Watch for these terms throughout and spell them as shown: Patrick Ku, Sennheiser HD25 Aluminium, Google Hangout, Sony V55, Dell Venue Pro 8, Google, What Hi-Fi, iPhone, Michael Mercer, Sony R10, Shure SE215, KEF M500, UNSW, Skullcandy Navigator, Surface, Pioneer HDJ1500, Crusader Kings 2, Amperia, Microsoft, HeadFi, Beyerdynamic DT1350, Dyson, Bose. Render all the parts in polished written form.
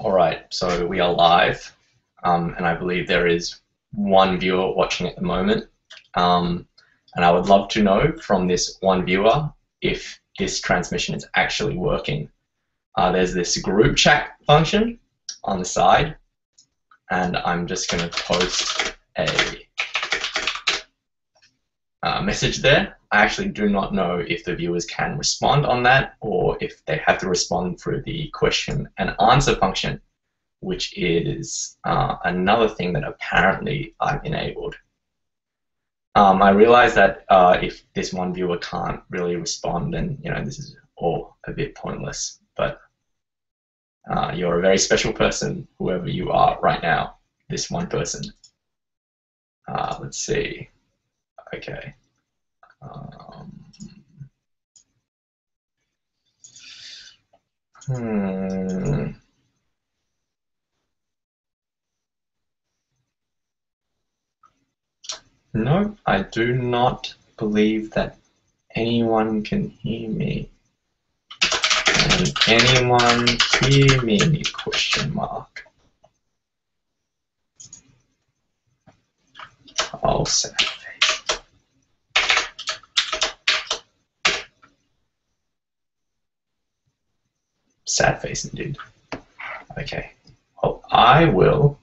All right, so we are live, and I believe there is one viewer watching at the moment, and I would love to know from this one viewer if this transmission is actually working. There's this group chat function on the side, and I'm just going to post a message there. I actually do not know if the viewers can respond on that or if they have to respond through the question and answer function, which is another thing that apparently I've enabled. I realize that if this one viewer can't really respond, then this is all a bit pointless, but you're a very special person, whoever you are right now, this one person. Let's see. Okay. No, I do not believe that anyone can hear me. Can anyone hear me? Question mark. I'll say. Sad face indeed. Okay. Well, I will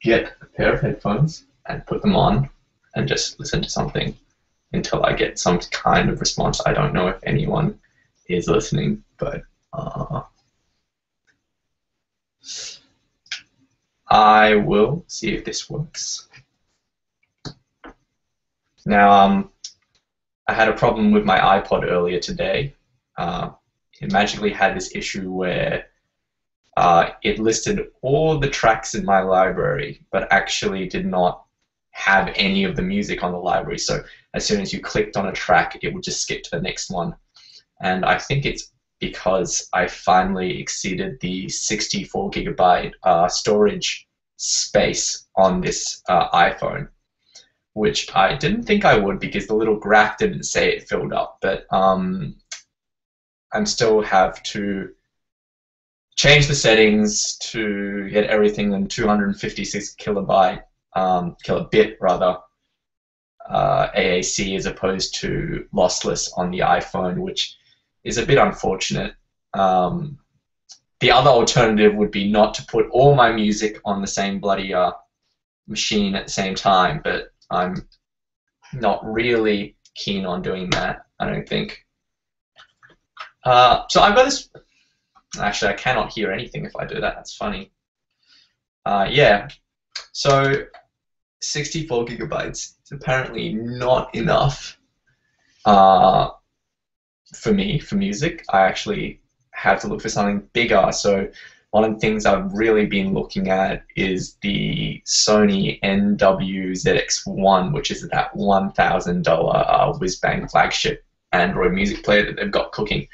get a pair of headphones and put them on and just listen to something until I get some kind of response. I don't know if anyone is listening, but I will see if this works. Now, I had a problem with my iPod earlier today. It magically had this issue where it listed all the tracks in my library, but actually did not have any of the music on the library. So as soon as you clicked on a track, it would just skip to the next one. And I think it's because I finally exceeded the 64 GB storage space on this iPhone, which I didn't think I would because the little graph didn't say it filled up, but I still have to change the settings to get everything in 256 KB, kilobit rather, AAC as opposed to lossless on the iPhone, which is a bit unfortunate. The other alternative would be not to put all my music on the same bloody machine at the same time, but I'm not really keen on doing that, I don't think. So I've got this. Actually, I cannot hear anything if I do that. That's funny. Yeah. So 64 GB is apparently not enough for me, for music. I actually have to look for something bigger. So one of the things I've really been looking at is the Sony NWZX1, which is that $1,000 whiz-bang flagship Android music player that they've got cooking.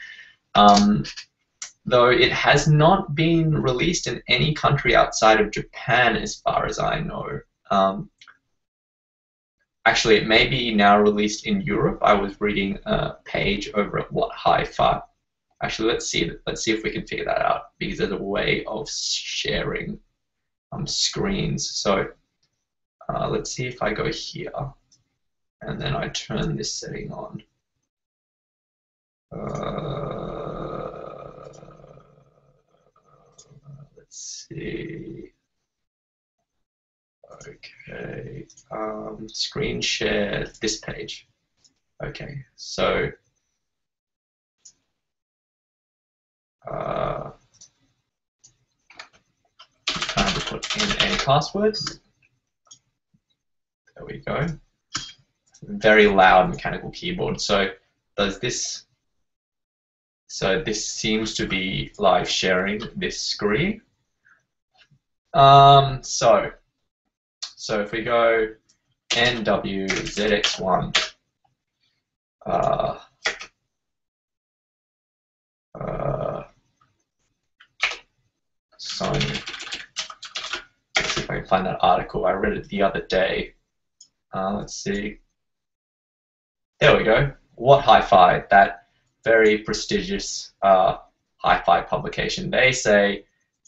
Though it has not been released in any country outside of Japan, as far as I know. Actually, it may be now released in Europe. I was reading a page over at What Hi-Fi. Actually, let's see if we can figure that out, because there's a way of sharing screens. So let's see if I go here and then I turn this setting on. Let's see. Okay. Screen share this page. Okay. So. Time to put in a password. There we go. Very loud mechanical keyboard. So does this? So this seems to be live sharing this screen. So if we go NWZX1. Sony. Let's see if I can find that article. I read it the other day. Let's see. There we go. What Hi-Fi, that very prestigious Hi-Fi publication, they say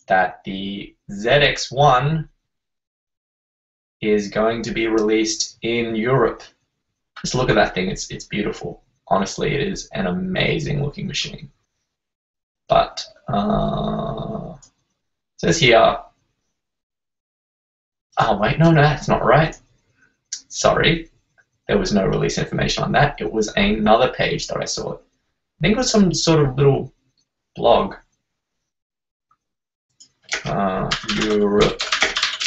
that the ZX1 is going to be released in Europe. Just look at that thing, it's beautiful. Honestly, it is an amazing looking machine. But it says here, oh wait, no, that's not right. Sorry, there was no release information on that. It was another page that I saw. I think it was some sort of little blog. Europe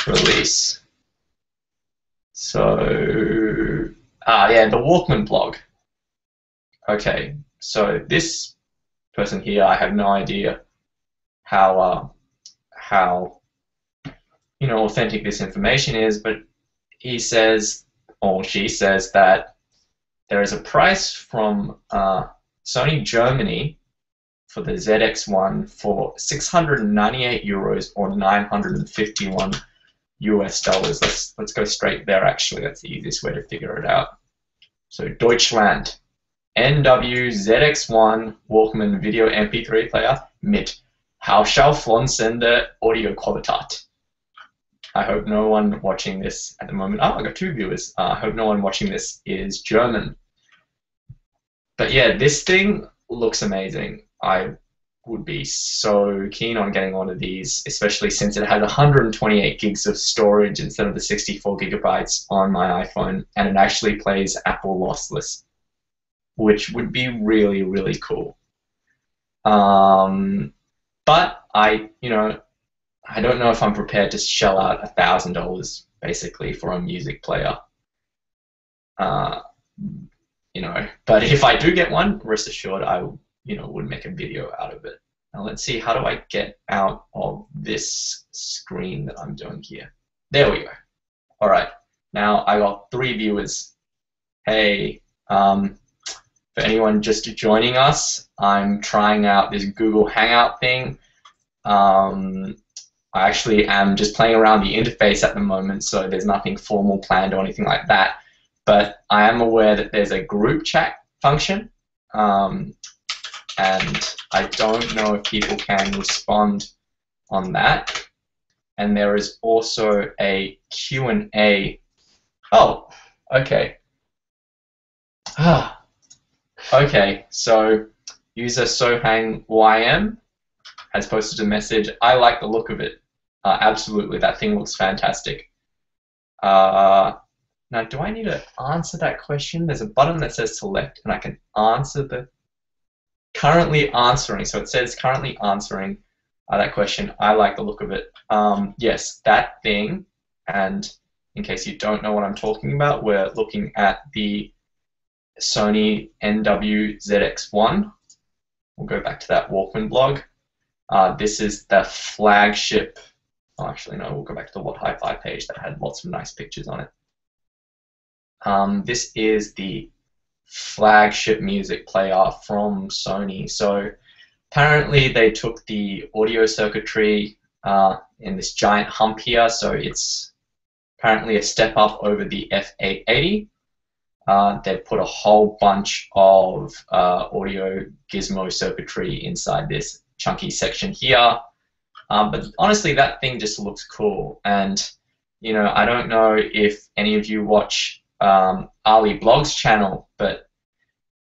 release. So, yeah, the Walkman blog. Okay, so this person here, I have no idea how you know authentic this information is, but he says, or she says, that there is a price from Sony Germany for the ZX1 for €698 or $951. Let's go straight there. Actually, that's the easiest way to figure it out. So Deutschland, NWZX1 Walkman Video MP3 Player mit Hauschallflonsender Audioqualität. I hope no one watching this at the moment. Oh, I got two viewers. I hope no one watching this is German. But yeah, this thing looks amazing. I would be so keen on getting one of these, especially since it has 128 gigs of storage instead of the 64 gigabytes on my iPhone, and it actually plays Apple lossless, which would be really, really cool. But I don't know if I'm prepared to shell out $1,000 basically for a music player. But if I do get one, rest assured I would make a video out of it. Now let's see, how do I get out of this screen that I'm doing here? There we go. All right, now I got 3 viewers. Hey. For anyone just joining us, I'm trying out this Google Hangout thing. I actually am just playing around the interface at the moment, so there's nothing formal planned or anything like that. But I am aware that there's a group chat function, and I don't know if people can respond on that. And there is also a Q&A. Oh, okay. Okay, so user SohangYM has posted a message. I like the look of it. Absolutely, that thing looks fantastic. Now, do I need to answer that question? There's a button that says select, and I can answer the... Currently answering. So it says currently answering that question. I like the look of it. Yes, that thing. And in case you don't know what I'm talking about, we're looking at the Sony NWZX1. We'll go back to that Walkman blog. This is the flagship. Oh, actually, no, we'll go back to the What Hi-Fi page that had lots of nice pictures on it. This is the flagship music player from Sony. So apparently they took the audio circuitry in this giant hump here, so it's apparently a step up over the F880. They've put a whole bunch of audio gizmo circuitry inside this chunky section here. But honestly, that thing just looks cool. And, I don't know if any of you watch Ali Blog's channel, but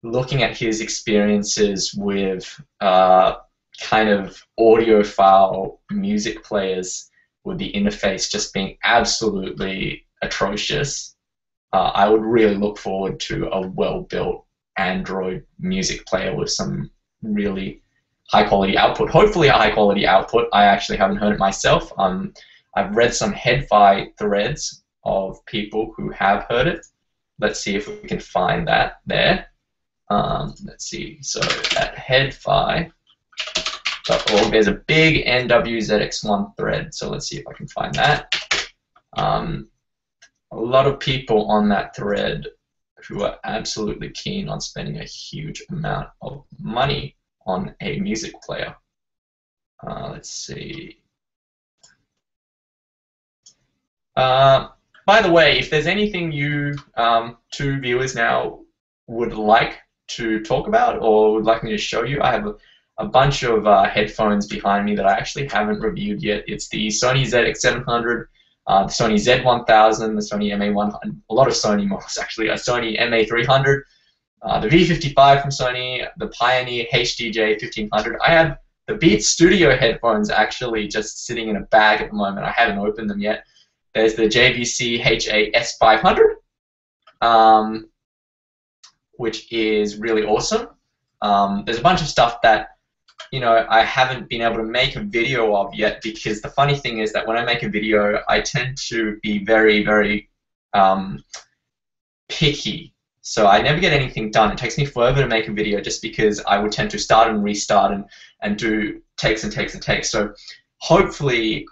looking at his experiences with kind of audiophile music players with the interface just being absolutely atrocious, I would really look forward to a well-built Android music player with some really high-quality output. Hopefully a high-quality output. I actually haven't heard it myself. I've read some HeadFi threads of people who have heard it. Let's see if we can find that there. Let's see. So at headfi.org, there's a big NWZX1 thread. So let's see if I can find that. A lot of people on that thread who are absolutely keen on spending a huge amount of money on a music player. Let's see. By the way, if there's anything you two viewers now would like to talk about or would like me to show you, I have a bunch of headphones behind me that I actually haven't reviewed yet. It's the Sony ZX700, the Sony Z1000, the Sony MA100, a lot of Sony models actually, a Sony MA300, the V55 from Sony, the Pioneer HDJ1500. I have the Beats Studio headphones actually just sitting in a bag at the moment. I haven't opened them yet. There's the JVC HA-S500, which is really awesome. There's a bunch of stuff that, you know, I haven't been able to make a video of yet, because the funny thing is that when I make a video, I tend to be very, very picky. So I never get anything done. It takes me forever to make a video just because I would tend to start and restart and do takes and takes and takes. So hopefully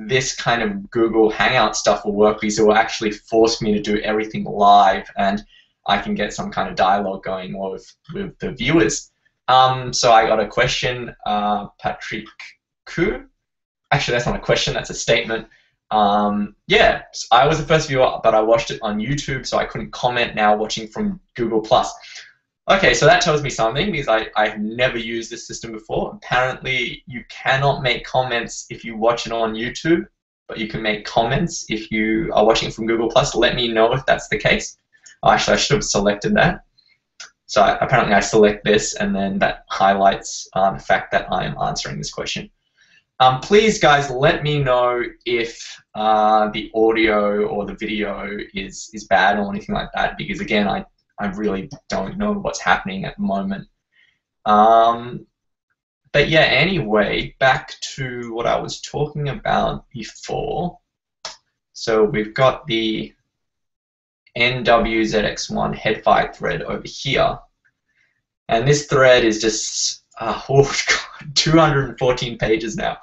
this kind of Google Hangout stuff will work, because it will actually force me to do everything live, and I can get some kind of dialogue going with the viewers. So I got a question, Patrick Ku. Actually, that's not a question, that's a statement. Yeah, I was the first viewer, but I watched it on YouTube, so I couldn't comment now watching from Google+. Okay, so that tells me something, because I've never used this system before. Apparently, you cannot make comments if you watch it on YouTube, but you can make comments if you are watching from Google+. Let me know if that's the case. Actually, I should have selected that. So apparently I select this, and then that highlights the fact that I am answering this question. Please, guys, let me know if the audio or the video is bad or anything like that, because, again, I really don't know what's happening at the moment. But, yeah, anyway, back to what I was talking about before. So we've got the NWZX1 HeadFi thread over here. And this thread is just... oh, God, 214 pages now.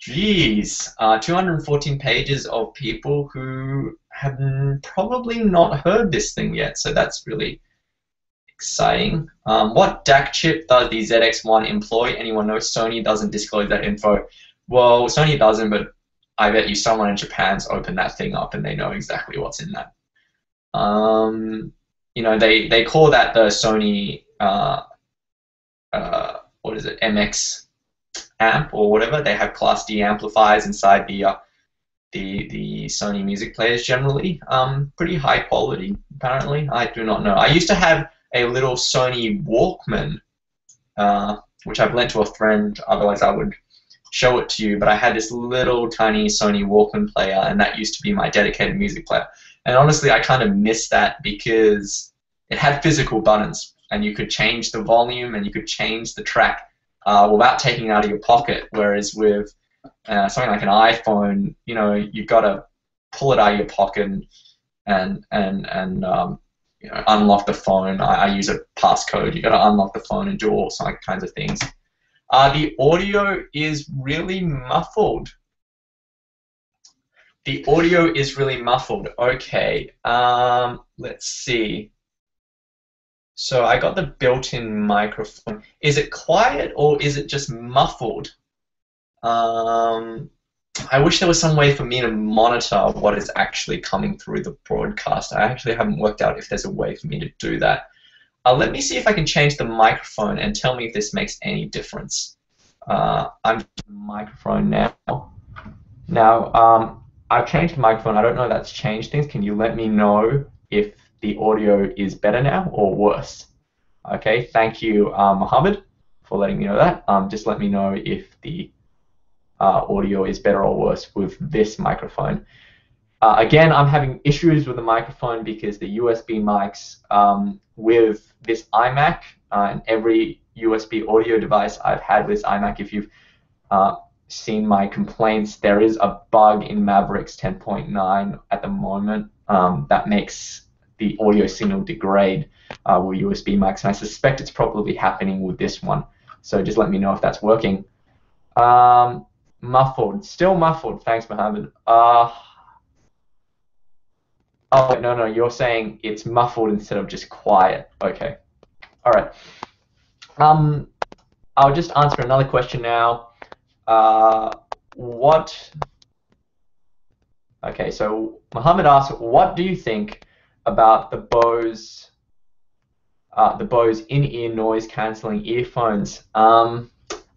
Jeez, 214 pages of people who have probably not heard this thing yet, so that's really exciting. What DAC chip does the ZX1 employ? Anyone know? Sony doesn't disclose that info. Well, Sony doesn't, but I bet you someone in Japan's opened that thing up and they know exactly what's in that. You know, they call that the Sony... what is it, MX amp or whatever. They have Class D amplifiers inside the Sony music players generally. Pretty high quality, apparently. I do not know. I used to have a little Sony Walkman, which I've lent to a friend, otherwise I would show it to you, but I had this little tiny Sony Walkman player, and that used to be my dedicated music player. And honestly, I kind of miss that, because it had physical buttons, and you could change the volume and you could change the track without taking it out of your pocket, whereas with something like an iPhone, you know, you've got to pull it out of your pocket and you know, unlock the phone. I use a passcode. You've got to unlock the phone and do all kinds of things. The audio is really muffled. The audio is really muffled. Okay, let's see. So I got the built-in microphone. Is it quiet or is it just muffled? I wish there was some way for me to monitor what is actually coming through the broadcast. I actually haven't worked out if there's a way for me to do that. Let me see if I can change the microphone and tell me if this makes any difference. I'm changing the microphone now. Now, I've changed the microphone. I don't know if that's changed things. Can you let me know if the audio is better now or worse? Okay, thank you, Mohammed, for letting me know that. Just let me know if the audio is better or worse with this microphone. Again, I'm having issues with the microphone because the USB mics with this iMac and every USB audio device I've had with this iMac, if you've seen my complaints, there is a bug in Mavericks 10.9 at the moment that makes the audio signal degrade with USB mics, and I suspect it's probably happening with this one. So just let me know if that's working. Muffled, still muffled. Thanks, Mohammed. Oh wait, no, you're saying it's muffled instead of just quiet. Okay, all right. I'll just answer another question now. Okay, so Mohammed asked, what do you think about the Bose the Bose in-ear noise cancelling earphones.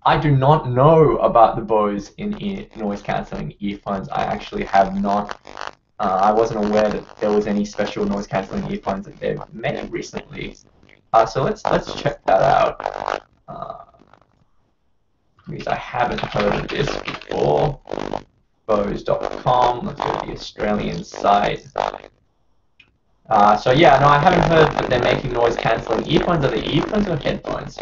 I do not know about the Bose in-ear noise cancelling earphones. I actually have not. I wasn't aware that there was any special noise cancelling earphones that they've made recently. So let's check that out. Because I haven't heard of this before. Bose.com. Let's go to the Australian site. So yeah, no, I haven't heard that they're making noise cancelling earphones. Are they earphones or headphones?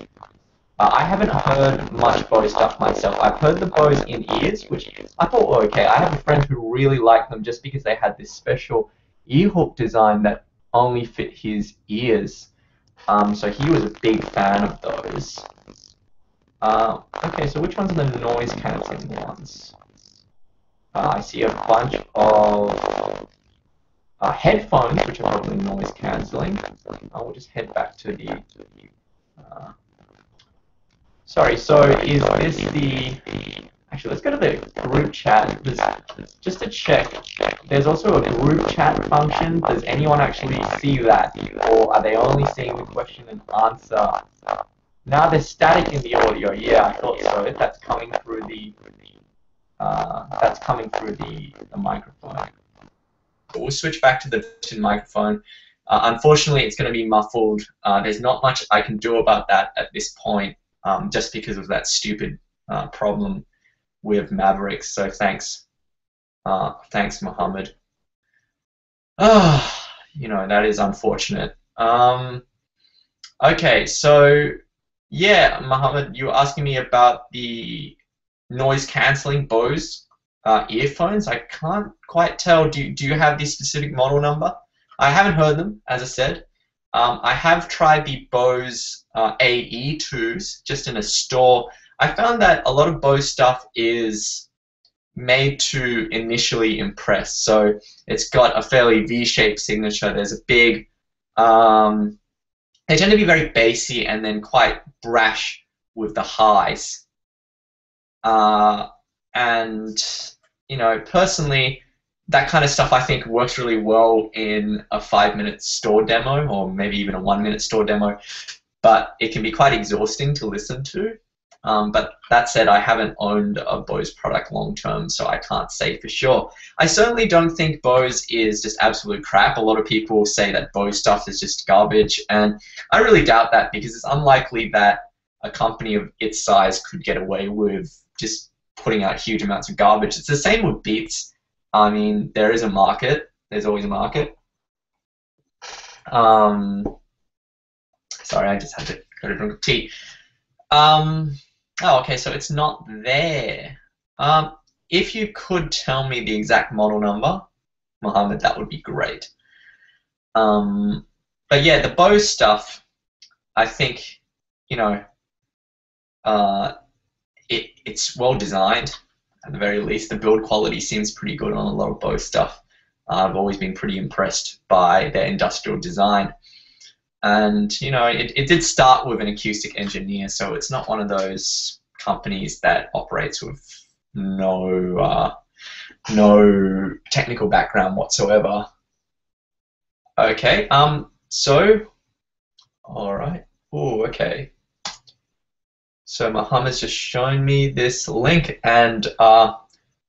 I haven't heard much Bose stuff myself. I've heard the Bose in-ears, which I thought were okay. I have a friend who really liked them just because they had this special ear hook design that only fit his ears. So he was a big fan of those. Okay, so which ones are the noise cancelling ones? I see a bunch of headphones, which are probably noise cancelling. We'll just head back to the... sorry, so is this the... Actually, let's go to the group chat. Just to check, there's also a group chat function. Does anyone actually see that? Or are they only seeing the question and answer? Now there's static in the audio. Yeah, I thought so. If that's coming through the, that's coming through the microphone. But we'll switch back to the microphone. Unfortunately, it's going to be muffled. There's not much I can do about that at this point, just because of that stupid problem with Mavericks. So thanks, thanks, Mohammed. You know, that is unfortunate. Okay, so. Yeah, Mohammed, you were asking me about the noise-cancelling Bose earphones. I can't quite tell. Do you have the specific model number? I haven't heard them, as I said. I have tried the Bose AE2s just in a store. I found that a lot of Bose stuff is made to initially impress. So it's got a fairly V-shaped signature. There's a big... they tend to be very bassy and then quite brash with the highs. And, you know, personally, that kind of stuff I think works really well in a 5-minute store demo or maybe even a 1-minute store demo, but it can be quite exhausting to listen to. But that said, I haven't owned a Bose product long-term, so I can't say for sure. I certainly don't think Bose is just absolute crap. A lot of people say that Bose stuff is just garbage, and I really doubt that because it's unlikely that a company of its size could get away with just putting out huge amounts of garbage. It's the same with Beats. I mean, there is a market. There's always a market. Sorry, I just had to go to drink of tea. Oh, okay, so it's not there. If you could tell me the exact model number, Mohammed, that would be great. But yeah, the Bose stuff, I think, you know, it's well designed, at the very least. The build quality seems pretty good on a lot of Bose stuff. I've always been pretty impressed by their industrial design. And, you know, it did start with an acoustic engineer, so it's not one of those companies that operates with no no technical background whatsoever. Okay, so, all right. Oh, okay. So Mohammed's just shown me this link, and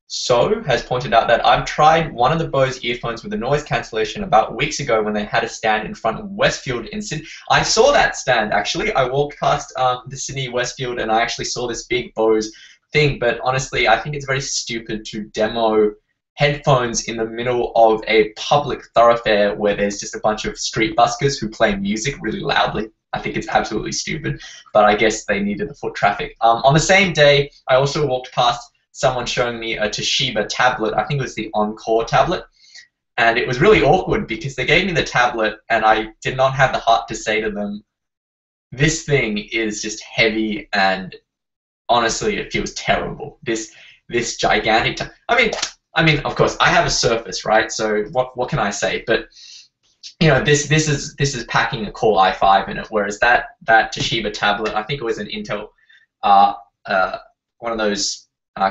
So has pointed out that I've tried one of the Bose earphones with the noise cancellation about weeks ago when they had a stand in front of Westfield in Sydney. I saw that stand, actually. I walked past the Sydney Westfield and I actually saw this big Bose thing, but honestly, I think it's very stupid to demo headphones in the middle of a public thoroughfare where there's just a bunch of street buskers who play music really loudly. I think it's absolutely stupid, but I guess they needed the foot traffic. On the same day, I also walked past someone showing me a Toshiba tablet. I think it was the Encore tablet. And it was really awkward because they gave me the tablet and I did not have the heart to say to them, this thing is just heavy and honestly it feels terrible. This gigantic tablet. I mean, of course, I have a Surface, right? So what can I say? But you know, this is packing a Core i5 in it, whereas that Toshiba tablet, I think it was an Intel one of those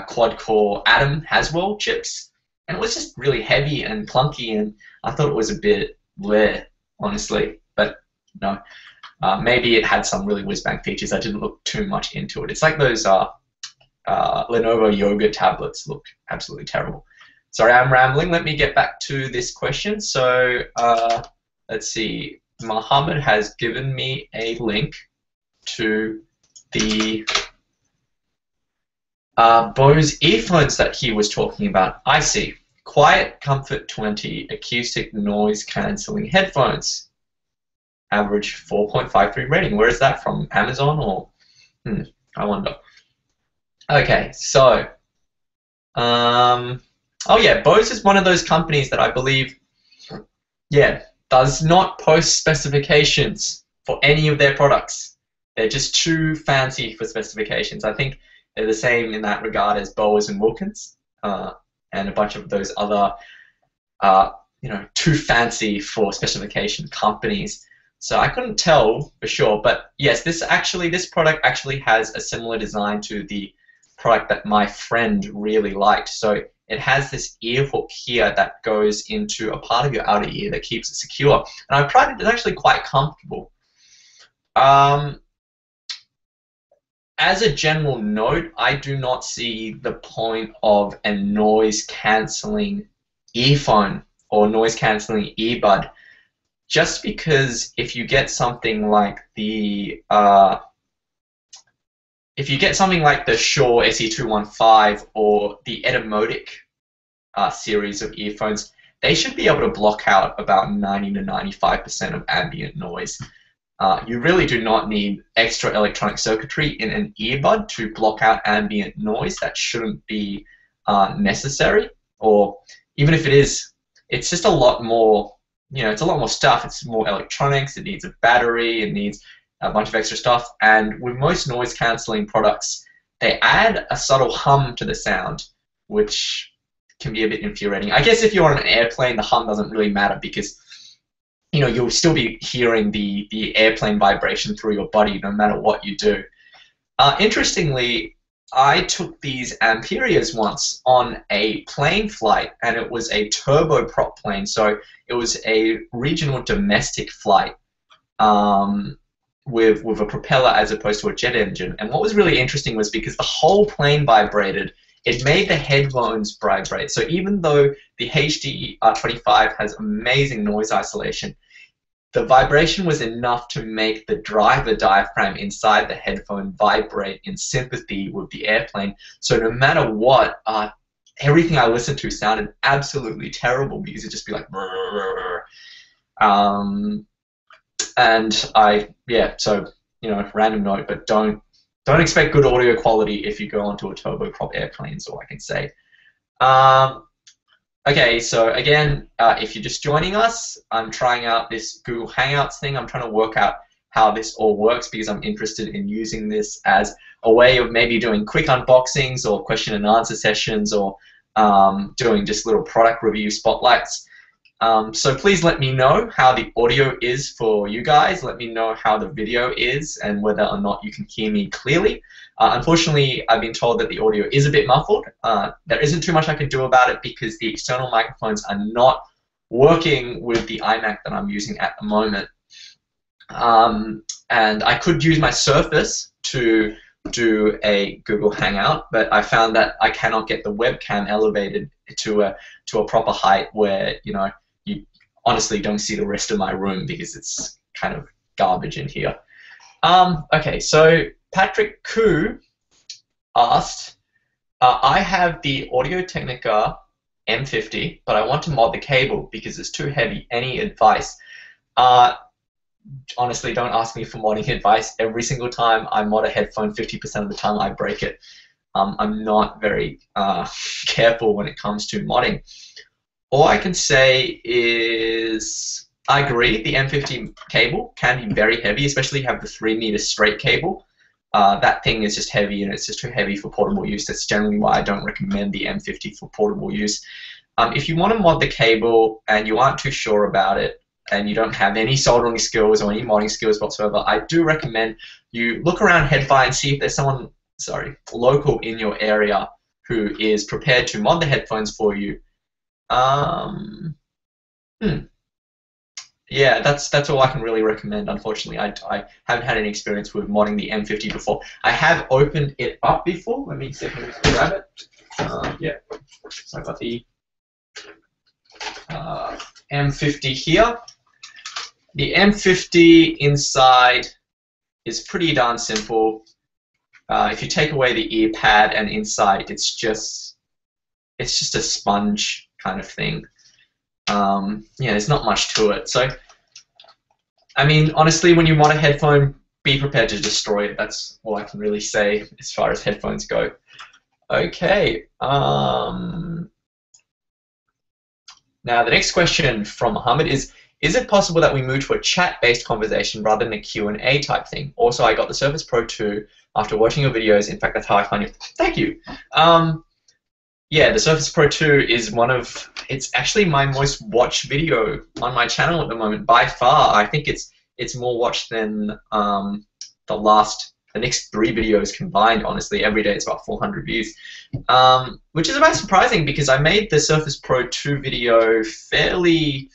quad-core Atom Haswell chips, and it was just really heavy and clunky, and I thought it was a bit bleh, honestly, but no. Maybe it had some really whiz-bang features. I didn't look too much into it. It's like those Lenovo Yoga tablets look absolutely terrible. Sorry, I'm rambling. Let me get back to this question. So let's see. Mohammed has given me a link to the Bose earphones that he was talking about. I see. Quiet Comfort 20 acoustic noise cancelling headphones. Average 4.53 rating. Where is that from? Amazon or? I wonder. Okay, so. Oh yeah, Bose is one of those companies that I believe, yeah, does not post specifications for any of their products. They're just too fancy for specifications. I think they're the same in that regard as Bose and Wilkins and a bunch of those other, you know, too fancy for specification companies. So I couldn't tell for sure, but yes, this product actually has a similar design to the product that my friend really liked. So it has this ear hook here that goes into a part of your outer ear that keeps it secure. And I've tried it, it's actually quite comfortable. As a general note, I do not see the point of a noise-cancelling earphone or noise-cancelling earbud, just because if you get something like the Shure SE215 or the Etymotic series of earphones, they should be able to block out about 90 to 95% of ambient noise. You really do not need extra electronic circuitry in an earbud to block out ambient noise. That shouldn't be necessary, or even if it is, it's just a lot more, you know, it's a lot more stuff. It's more electronics, it needs a battery, it needs a bunch of extra stuff, and with most noise cancelling products, they add a subtle hum to the sound, which can be a bit infuriating. I guess if you're on an airplane, the hum doesn't really matter because, you know, you'll still be hearing the airplane vibration through your body no matter what you do. Interestingly, I took these Amperias once on a plane flight, and it was a turboprop plane, so it was a regional domestic flight. With a propeller as opposed to a jet engine. And what was really interesting was because the whole plane vibrated, it made the headphones vibrate. So even though the HDR25 has amazing noise isolation, the vibration was enough to make the driver diaphragm inside the headphone vibrate in sympathy with the airplane. So no matter what, everything I listened to sounded absolutely terrible because it'd just be like... And yeah, so, you know, random note, but don't expect good audio quality if you go onto a turboprop airplane, is all I can say. Okay, so again, if you're just joining us, I'm trying out this Google Hangouts thing. I'm trying to work out how this all works because I'm interested in using this as a way of maybe doing quick unboxings or question and answer sessions or doing just little product review spotlights. So please let me know how the audio is for you guys. Let me know how the video is and whether or not you can hear me clearly. Unfortunately, I've been told that the audio is a bit muffled. There isn't too much I can do about it because the external microphones are not working with the iMac that I'm using at the moment. And I could use my Surface to do a Google Hangout, but I found that I cannot get the webcam elevated to a proper height where, you know, you honestly don't see the rest of my room because it's kind of garbage in here. Okay, so Patrick Koo asked, I have the Audio-Technica M50, but I want to mod the cable because it's too heavy. Any advice? Honestly, don't ask me for modding advice. Every single time I mod a headphone, 50% of the time I break it. I'm not very careful when it comes to modding. All I can say is I agree the M50 cable can be very heavy, especially if you have the 3-meter straight cable. That thing is just heavy, and it's just too heavy for portable use. That's generally why I don't recommend the M50 for portable use. If you want to mod the cable and you aren't too sure about it, and you don't have any soldering skills or any modding skills whatsoever, I do recommend you look around HeadFi and see if there's someone local in your area who is prepared to mod the headphones for you. Yeah, that's all I can really recommend. Unfortunately, I haven't had any experience with modding the M50 before. I have opened it up before. Let me see if I can grab it. Yeah, so I've got the M50 here. The M50 inside is pretty darn simple. If you take away the ear pad and inside, it's just a sponge kind of thing. Yeah, there's not much to it. So, I mean, honestly, when you mod a headphone, be prepared to destroy it. That's all I can really say as far as headphones go. Okay. Now, the next question from Mohammed is it possible that we move to a chat-based conversation rather than a Q&A type thing? Also, I got the Surface Pro 2 after watching your videos. In fact, that's how I find you. Thank you. Yeah, the Surface Pro 2 is one of, it's actually my most watched video on my channel at the moment by far. I think it's more watched than the next three videos combined, honestly. Every day it's about 400 views, which is a bit surprising because I made the Surface Pro 2 video fairly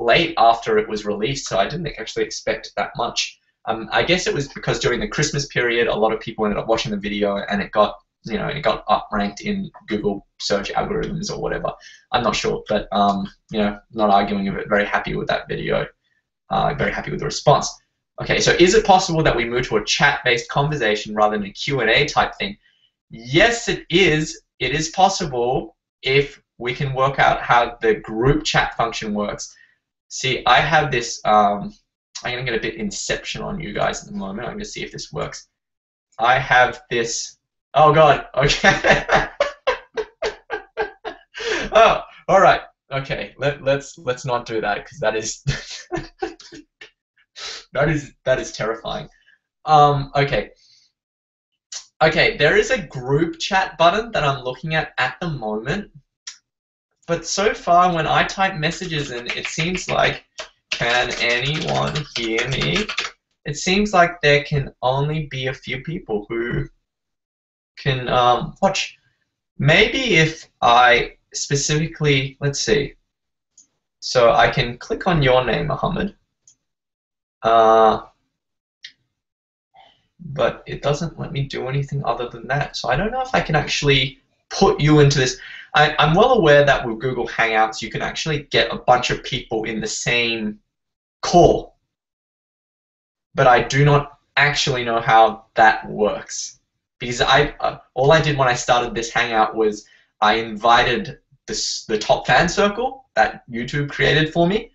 late after it was released, so I didn't actually expect that much. I guess it was because during the Christmas period, a lot of people ended up watching the video, and it got, you know, it got up-ranked in Google search algorithms or whatever. I'm not sure, but you know, not arguing with it. Very happy with that video. Very happy with the response. Okay, so is it possible that we move to a chat-based conversation rather than a Q&A type thing? Yes, it is. It is possible if we can work out how the group chat function works. See, I have this. I'm going to get a bit inception on you guys at the moment. I'm going to see if this works. I have this. Oh, God. Okay. Oh, all right. Okay. Let's not do that because that is that is terrifying. Okay. Okay. There is a group chat button that I'm looking at the moment, but so far when I type messages in, it seems like. Can anyone hear me? It seems like there can only be a few people who can watch. Maybe if I specifically, let's see. So I can click on your name, Mohammed. But it doesn't let me do anything other than that. So I don't know if I can actually put you into this. I'm well aware that with Google Hangouts, you can actually get a bunch of people in the same call, but I do not actually know how that works because all I did when I started this Hangout was I invited the top fan circle that YouTube created for me,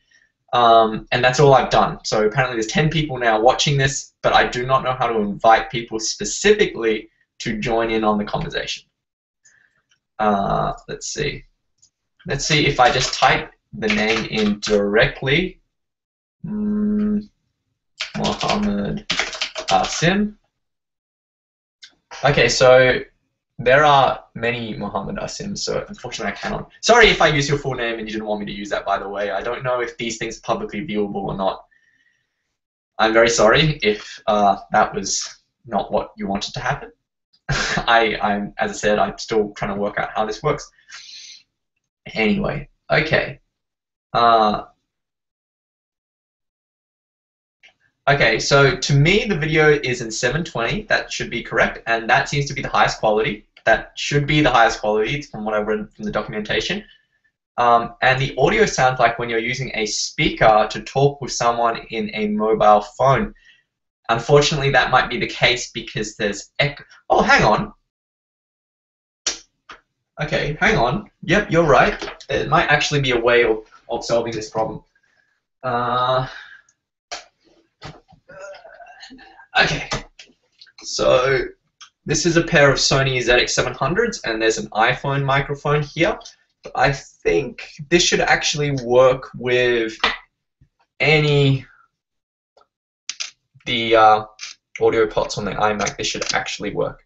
and that's all I've done. So apparently there's 10 people now watching this, but I do not know how to invite people specifically to join in on the conversation. Let's see. Let's see if I just type the name in directly. Mohammed Asim. Okay, so there are many Mohammed Asims, so unfortunately I cannot. Sorry if I use your full name and you didn't want me to use that, by the way. I don't know if these things are publicly viewable or not. I'm very sorry if that was not what you wanted to happen. I'm, as I said, I'm still trying to work out how this works. Anyway, okay. Okay, so to me the video is in 720, that should be correct, and that seems to be the highest quality. That should be the highest quality from what I've read from the documentation. And the audio sounds like when you're using a speaker to talk with someone in a mobile phone. Unfortunately, that might be the case because there's echo. Oh, hang on. Okay, hang on. Yep, you're right. It might actually be a way of solving this problem. Okay. So this is a pair of Sony ZX700s, and there's an iPhone microphone here. I think this should actually work with any... the audio pots on the iMac, this should actually work.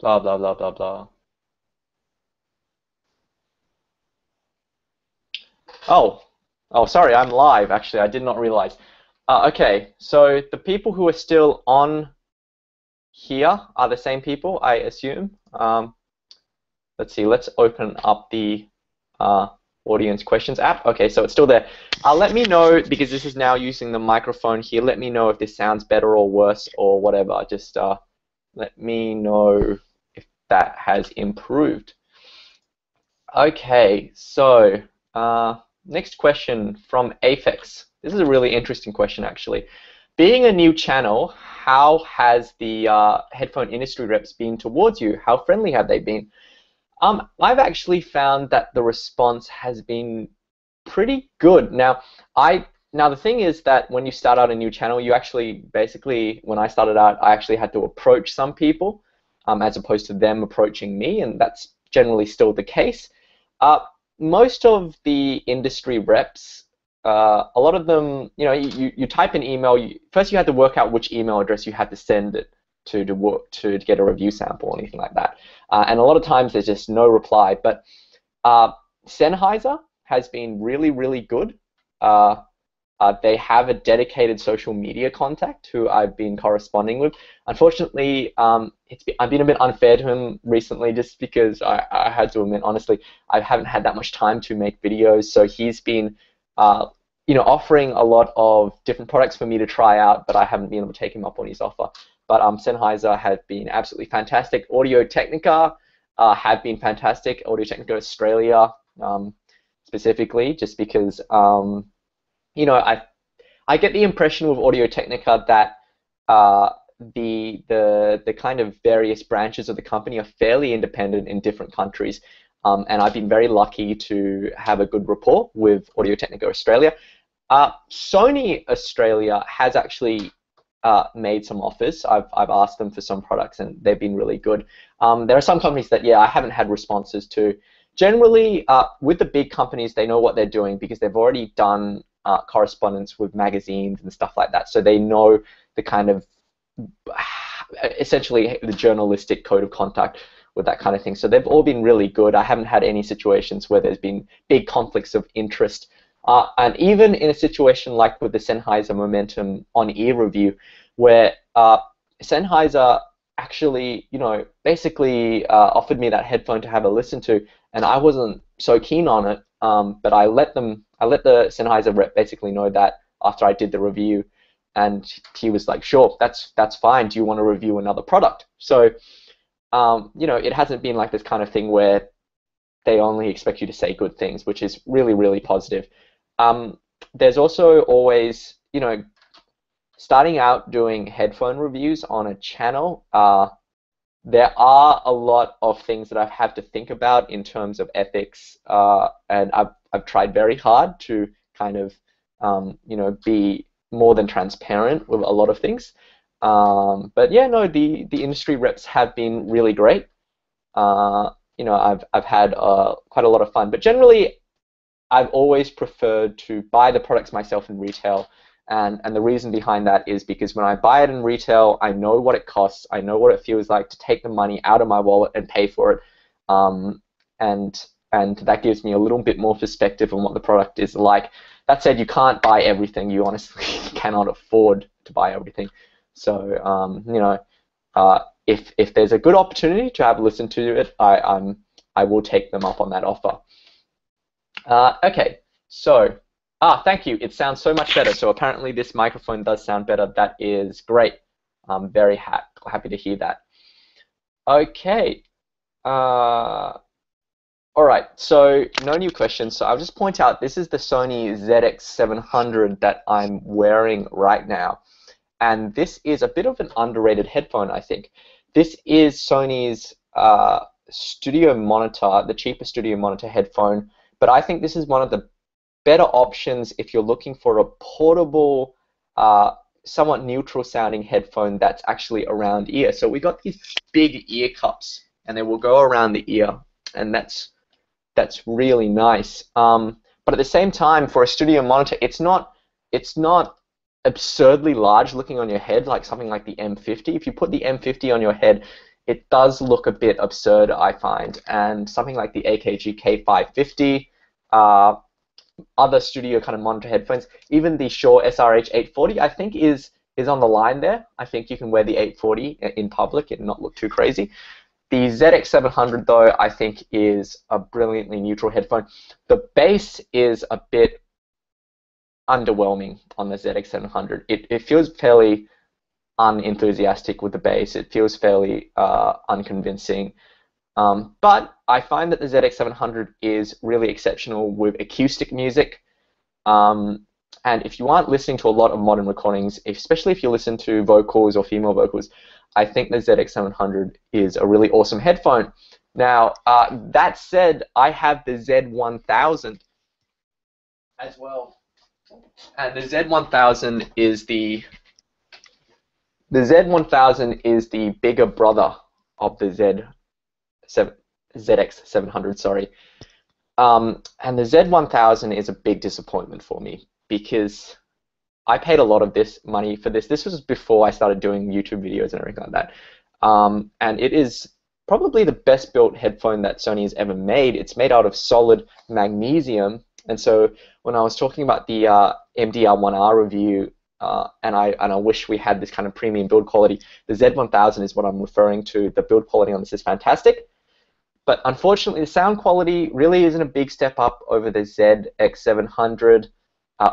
Blah, blah, blah, blah, blah. Oh, sorry, I'm live, actually. I did not realize. Okay, so the people who are still on here are the same people, I assume. Let's see, let's open up the audience questions app. Okay, so it's still there. Let me know, because this is now using the microphone here, let me know if this sounds better or worse or whatever. Just let me know if that has improved. Okay, so next question from Aphex. This is a really interesting question, actually. Being a new channel, how has the headphone industry reps been towards you? How friendly have they been? I've actually found that the response has been pretty good. Now the thing is that when you start out a new channel, you actually basically, when I started out, I actually had to approach some people as opposed to them approaching me, and that's generally still the case. Most of the industry reps, a lot of them, you know, you type an email. First, you had to work out which email address you had to send it to get a review sample or anything like that. And a lot of times there's just no reply. But Sennheiser has been really, really good. They have a dedicated social media contact who I've been corresponding with. Unfortunately, I've been a bit unfair to him recently, just because I had to admit, honestly, I haven't had that much time to make videos. So he's been you know, offering a lot of different products for me to try out, but I haven't been able to take him up on his offer. But Sennheiser have been absolutely fantastic. Audio-Technica have been fantastic. Audio-Technica Australia specifically, just because, you know, I get the impression with Audio-Technica that the kind of various branches of the company are fairly independent in different countries. And I've been very lucky to have a good rapport with Audio-Technica Australia. Sony Australia has actually made some offers. I've asked them for some products, and they've been really good. There are some companies that, yeah, I haven't had responses to. Generally, with the big companies, they know what they're doing because they've already done correspondence with magazines and stuff like that, so they know the kind of, essentially, the journalistic code of conduct with that kind of thing. So they've all been really good. I haven't had any situations where there's been big conflicts of interest. And even in a situation like with the Sennheiser Momentum on-ear review, where Sennheiser actually, you know, basically offered me that headphone to have a listen to, and I wasn't so keen on it, but I let the Sennheiser rep basically know that after I did the review, and he was like, sure, that's fine. Do you want to review another product? So, you know, it hasn't been like this kind of thing where they only expect you to say good things, which is really, really positive. There's also always, you know, starting out doing headphone reviews on a channel, there are a lot of things that I've had to think about in terms of ethics, and I've tried very hard to kind of, you know, be more than transparent with a lot of things. But yeah, no, the industry reps have been really great. You know, I've had quite a lot of fun. But generally, I've always preferred to buy the products myself in retail, and the reason behind that is because when I buy it in retail, I know what it costs, I know what it feels like to take the money out of my wallet and pay for it, and that gives me a little bit more perspective on what the product is like. That said, you can't buy everything. You honestly cannot afford to buy everything. So, you know, if there's a good opportunity to have a listen to it, I will take them up on that offer. Okay, so, thank you. It sounds so much better. So apparently this microphone does sound better. That is great. I'm very happy to hear that. Okay. All right, so no new questions. So I'll just point out this is the Sony ZX700 that I'm wearing right now. And this is a bit of an underrated headphone, I think. This is Sony's studio monitor, the cheaper studio monitor headphone, but I think this is one of the better options if you're looking for a portable, somewhat neutral sounding headphone that's actually around ear. So we got these big ear cups, and they will go around the ear, and that's really nice. But at the same time, for a studio monitor, it's not absurdly large looking on your head, like something like the M50. If you put the M50 on your head, it does look a bit absurd, I find. And something like the AKG K550, other studio kind of monitor headphones, even the Shure SRH840, I think is on the line there. I think you can wear the 840 in public and not look too crazy. The ZX700, though, I think is a brilliantly neutral headphone. The bass is a bit underwhelming on the ZX700. It feels fairly unenthusiastic with the bass. It feels fairly unconvincing. But I find that the ZX700 is really exceptional with acoustic music. And if you aren't listening to a lot of modern recordings, especially if you listen to vocals or female vocals, I think the ZX700 is a really awesome headphone. Now, that said, I have the Z1000 as well. And the Z1000 is the bigger brother of the ZX700, sorry. And the Z1000 is a big disappointment for me, because I paid a lot of money for this. This was before I started doing YouTube videos and everything like that. And it is probably the best built headphone that Sony has ever made. It's made out of solid magnesium. And so when I was talking about the MDR-1R review, and I wish we had this kind of premium build quality, the Z1000 is what I'm referring to. The build quality on this is fantastic. But unfortunately, the sound quality really isn't a big step up over the ZX700.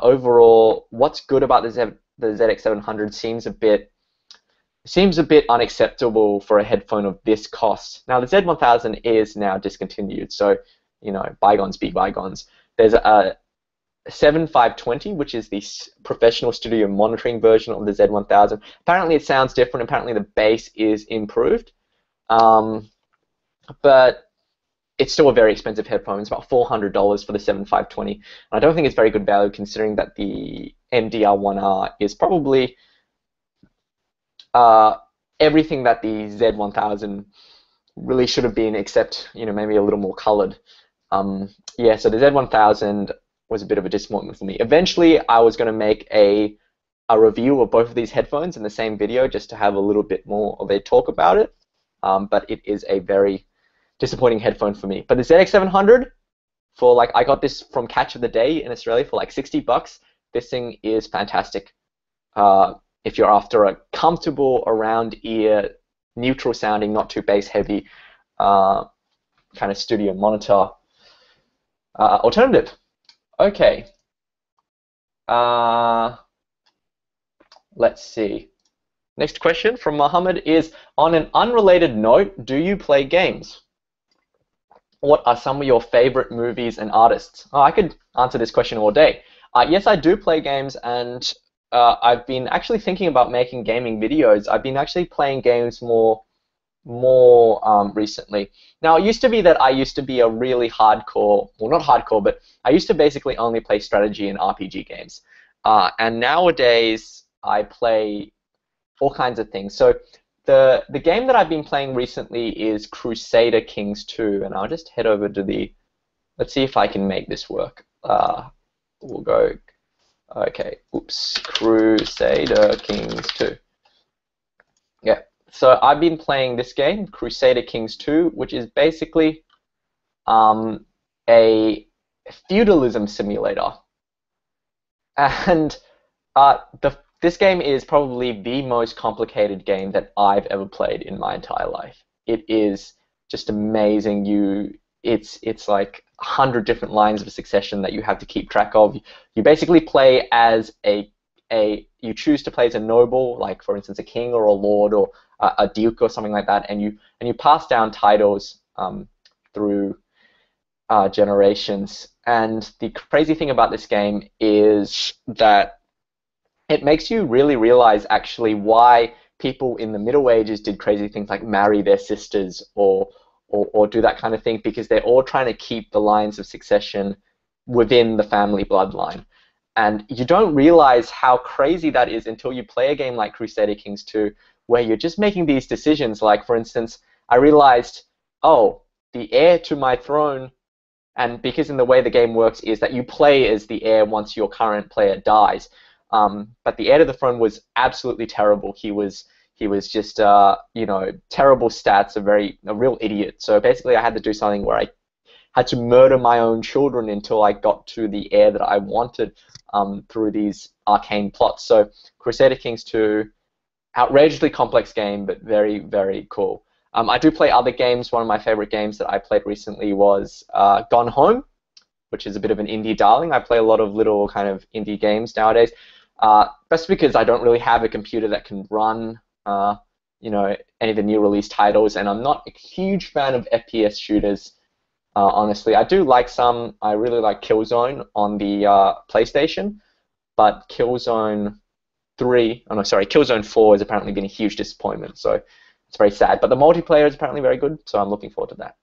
Overall, what's good about the ZX700 seems a bit unacceptable for a headphone of this cost. Now, the Z1000 is now discontinued, so, you know, bygones be bygones. There's a 7520, which is the professional studio monitoring version of the Z1000. Apparently, it sounds different. Apparently, the bass is improved. But it's still a very expensive headphone. It's about $400 for the 7520. And I don't think it's very good value, considering that the MDR-1R is probably everything that the Z1000 really should have been, except, you know, maybe a little more colored. Yeah, so the Z1000 was a bit of a disappointment for me. Eventually, I was going to make a review of both of these headphones in the same video, just to have a little bit more of a talk about it. But it is a very disappointing headphone for me. But the ZX700, for like, I got this from Catch of the Day in Australia for like $60. This thing is fantastic. If you're after a comfortable around ear, neutral sounding, not too bass heavy, kind of studio monitor alternative. Okay. Let's see. Next question from Mohammed is, on an unrelated note, do you play games? What are some of your favorite movies and artists? Oh, I could answer this question all day. Yes, I do play games, and I've been actually thinking about making gaming videos. I've been actually playing games more recently. Now, it used to be that I used to be a really hardcore, well, not hardcore, but I used to basically only play strategy and RPG games. And nowadays, I play all kinds of things. So the game that I've been playing recently is Crusader Kings 2, and I'll just head over to the, let's see if I can make this work. We'll go, okay, oops, Crusader Kings 2. Yeah, so I've been playing this game, Crusader Kings 2, which is basically a feudalism simulator. And this game is probably the most complicated game that I've ever played in my entire life. It is just amazing. It's like 100 different lines of succession that you have to keep track of. You basically play as you choose to play as a noble, like for instance a king or a lord or a duke or something like that, and you pass down titles through generations. And the crazy thing about this game is that it makes you really realize actually why people in the Middle Ages did crazy things like marry their sisters or do that kind of thing, because they're all trying to keep the lines of succession within the family bloodline. And you don't realize how crazy that is until you play a game like Crusader Kings 2, where you're just making these decisions. Like, for instance, I realized, oh, the heir to my throne, and because in the way the game works is that you play as the heir once your current player dies. But the heir to the throne was absolutely terrible. He was He was just, terrible stats, a real idiot. So basically I had to do something where I had to murder my own children until I got to the heir that I wanted through these arcane plots. So Crusader Kings 2, outrageously complex game, but very, very cool. I do play other games. One of my favorite games that I played recently was Gone Home, which is a bit of an indie darling. I play a lot of little kind of indie games nowadays, best because I don't really have a computer that can run any of the new release titles, and I'm not a huge fan of FPS shooters, honestly. I do like some. I really like Killzone on the PlayStation, but Killzone 4 has apparently been a huge disappointment, so it's very sad. But the multiplayer is apparently very good, so I'm looking forward to that.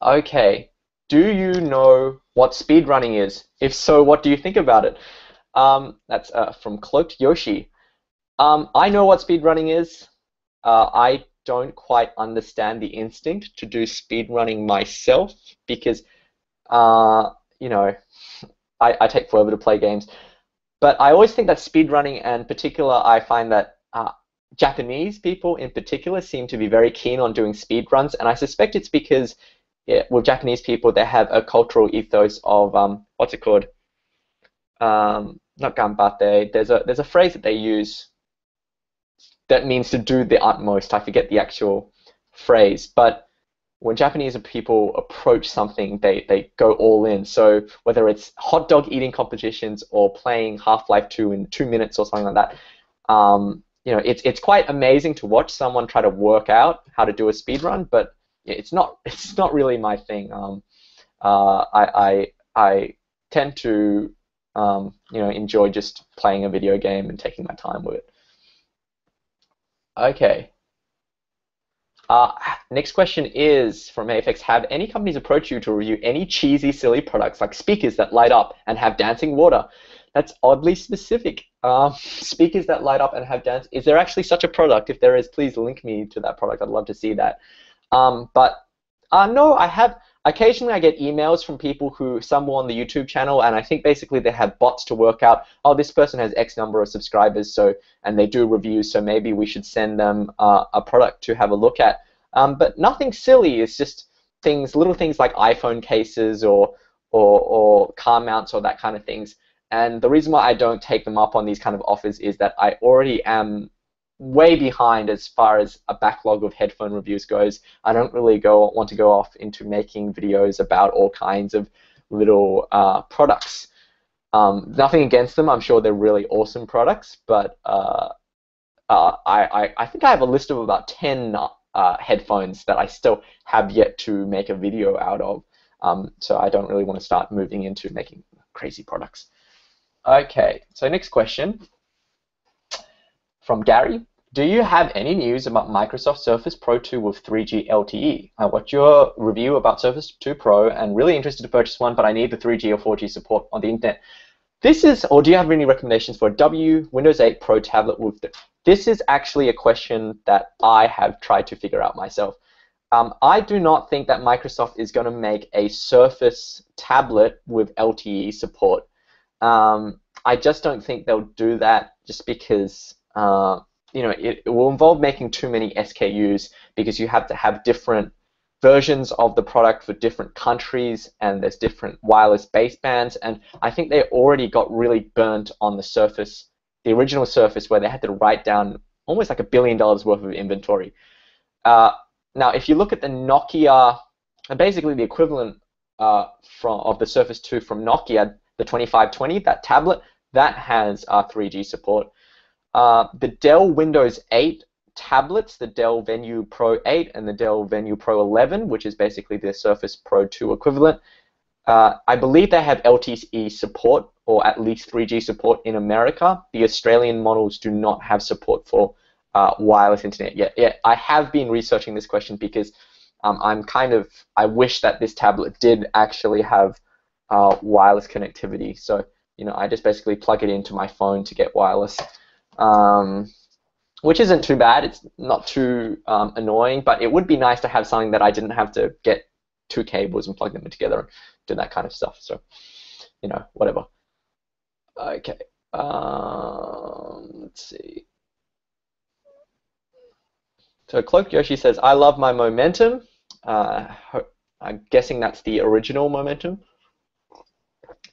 Okay. Do you know what speedrunning is? If so, what do you think about it? That's from Cloaked Yoshi. I know what speedrunning is. I don't quite understand the instinct to do speedrunning myself because, I take forever to play games. But I always think that speedrunning, and particular, I find that Japanese people in particular seem to be very keen on doing speedruns, and I suspect it's because with Japanese people, they have a cultural ethos of what's it called? Not ganbatte. There's a phrase that they use that means to do the utmost. I forget the actual phrase, but when Japanese people approach something, they go all in. So whether it's hot dog eating competitions or playing Half-Life 2 in 2 minutes or something like that, it's quite amazing to watch someone try to work out how to do a speedrun, but it's not really my thing. I tend to enjoy just playing a video game and taking my time with it. Okay. Next question is from AFX. Have any companies approached you to review any cheesy, silly products like speakers that light up and have dancing water? That's oddly specific. Speakers that light up and have dance. Is there actually such a product? If there is, please link me to that product. I'd love to see that. No, I have. Occasionally, I get emails from people who stumble on the YouTube channel, and I think basically they have bots to work out. Oh, this person has X number of subscribers, and they do reviews, so maybe we should send them a product to have a look at. But nothing silly. It's just little things like iPhone cases or car mounts or that kind of things. And the reason why I don't take them up on these kind of offers is that I already am way behind as far as a backlog of headphone reviews goes. I don't really want to go off into making videos about all kinds of little products. Nothing against them. I'm sure they're really awesome products, but I think I have a list of about 10 headphones that I still have yet to make a video out of, so I don't really want to start moving into making crazy products. Okay, so next question. From Gary, do you have any news about Microsoft Surface Pro 2 with 3G LTE? I watched your review about Surface 2 Pro and really interested to purchase one, but I need the 3G or 4G support on the internet. Or do you have any recommendations for a Windows 8 Pro tablet with the... This is actually a question that I have tried to figure out myself. I do not think that Microsoft is going to make a Surface tablet with LTE support. I just don't think they'll do that just because... it will involve making too many SKUs because you have to have different versions of the product for different countries, and there's different wireless basebands, and I think they already got really burnt on the Surface, the original Surface, where they had to write down almost like $1 billion worth of inventory. Now, if you look at the Nokia, and basically the equivalent of the Surface 2 from Nokia, the 2520, that tablet, that has 3G support. The Dell Windows 8 tablets, the Dell Venue Pro 8 and the Dell Venue Pro 11, which is basically the Surface Pro 2 equivalent, I believe they have LTE support, or at least 3G support in America. The Australian models do not have support for wireless internet yet. Yeah, I have been researching this question because I wish that this tablet did actually have wireless connectivity. So, I just basically plug it into my phone to get wireless. Which isn't too bad. It's not too annoying, but it would be nice to have something that I didn't have to get two cables and plug them together and do that kind of stuff. So, whatever. Okay. Let's see. So Cloak Yoshi says, I love my Momentum. I'm guessing that's the original Momentum.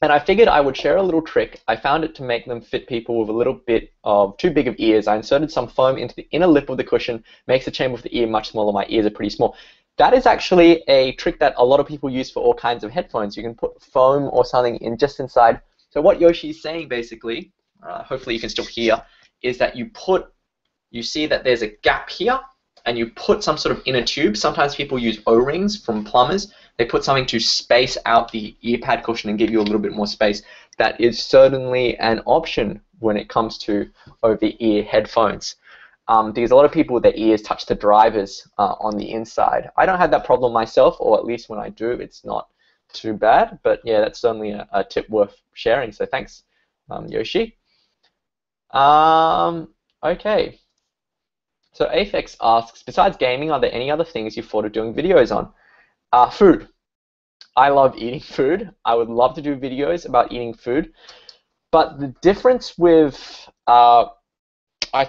And I figured I would share a little trick. I found it to make them fit people with a little bit of too big of ears. I inserted some foam into the inner lip of the cushion, makes the chamber of the ear much smaller. My ears are pretty small. That is actually a trick that a lot of people use for all kinds of headphones. You can put foam or something in just inside. So what Yoshi is saying basically, hopefully you can still hear, is that you see that there's a gap here, and you put some sort of inner tube. Sometimes people use O-rings from plumbers. They put something to space out the ear pad cushion and give you a little bit more space. That is certainly an option when it comes to over-ear headphones. Because a lot of people, their ears touch the drivers on the inside. I don't have that problem myself, or at least when I do, it's not too bad. But yeah, that's certainly a tip worth sharing. So thanks, Yoshi. Okay. So Aphex asks, besides gaming, are there any other things you thought of doing videos on? Food. I love eating food. I would love to do videos about eating food. But the difference with, I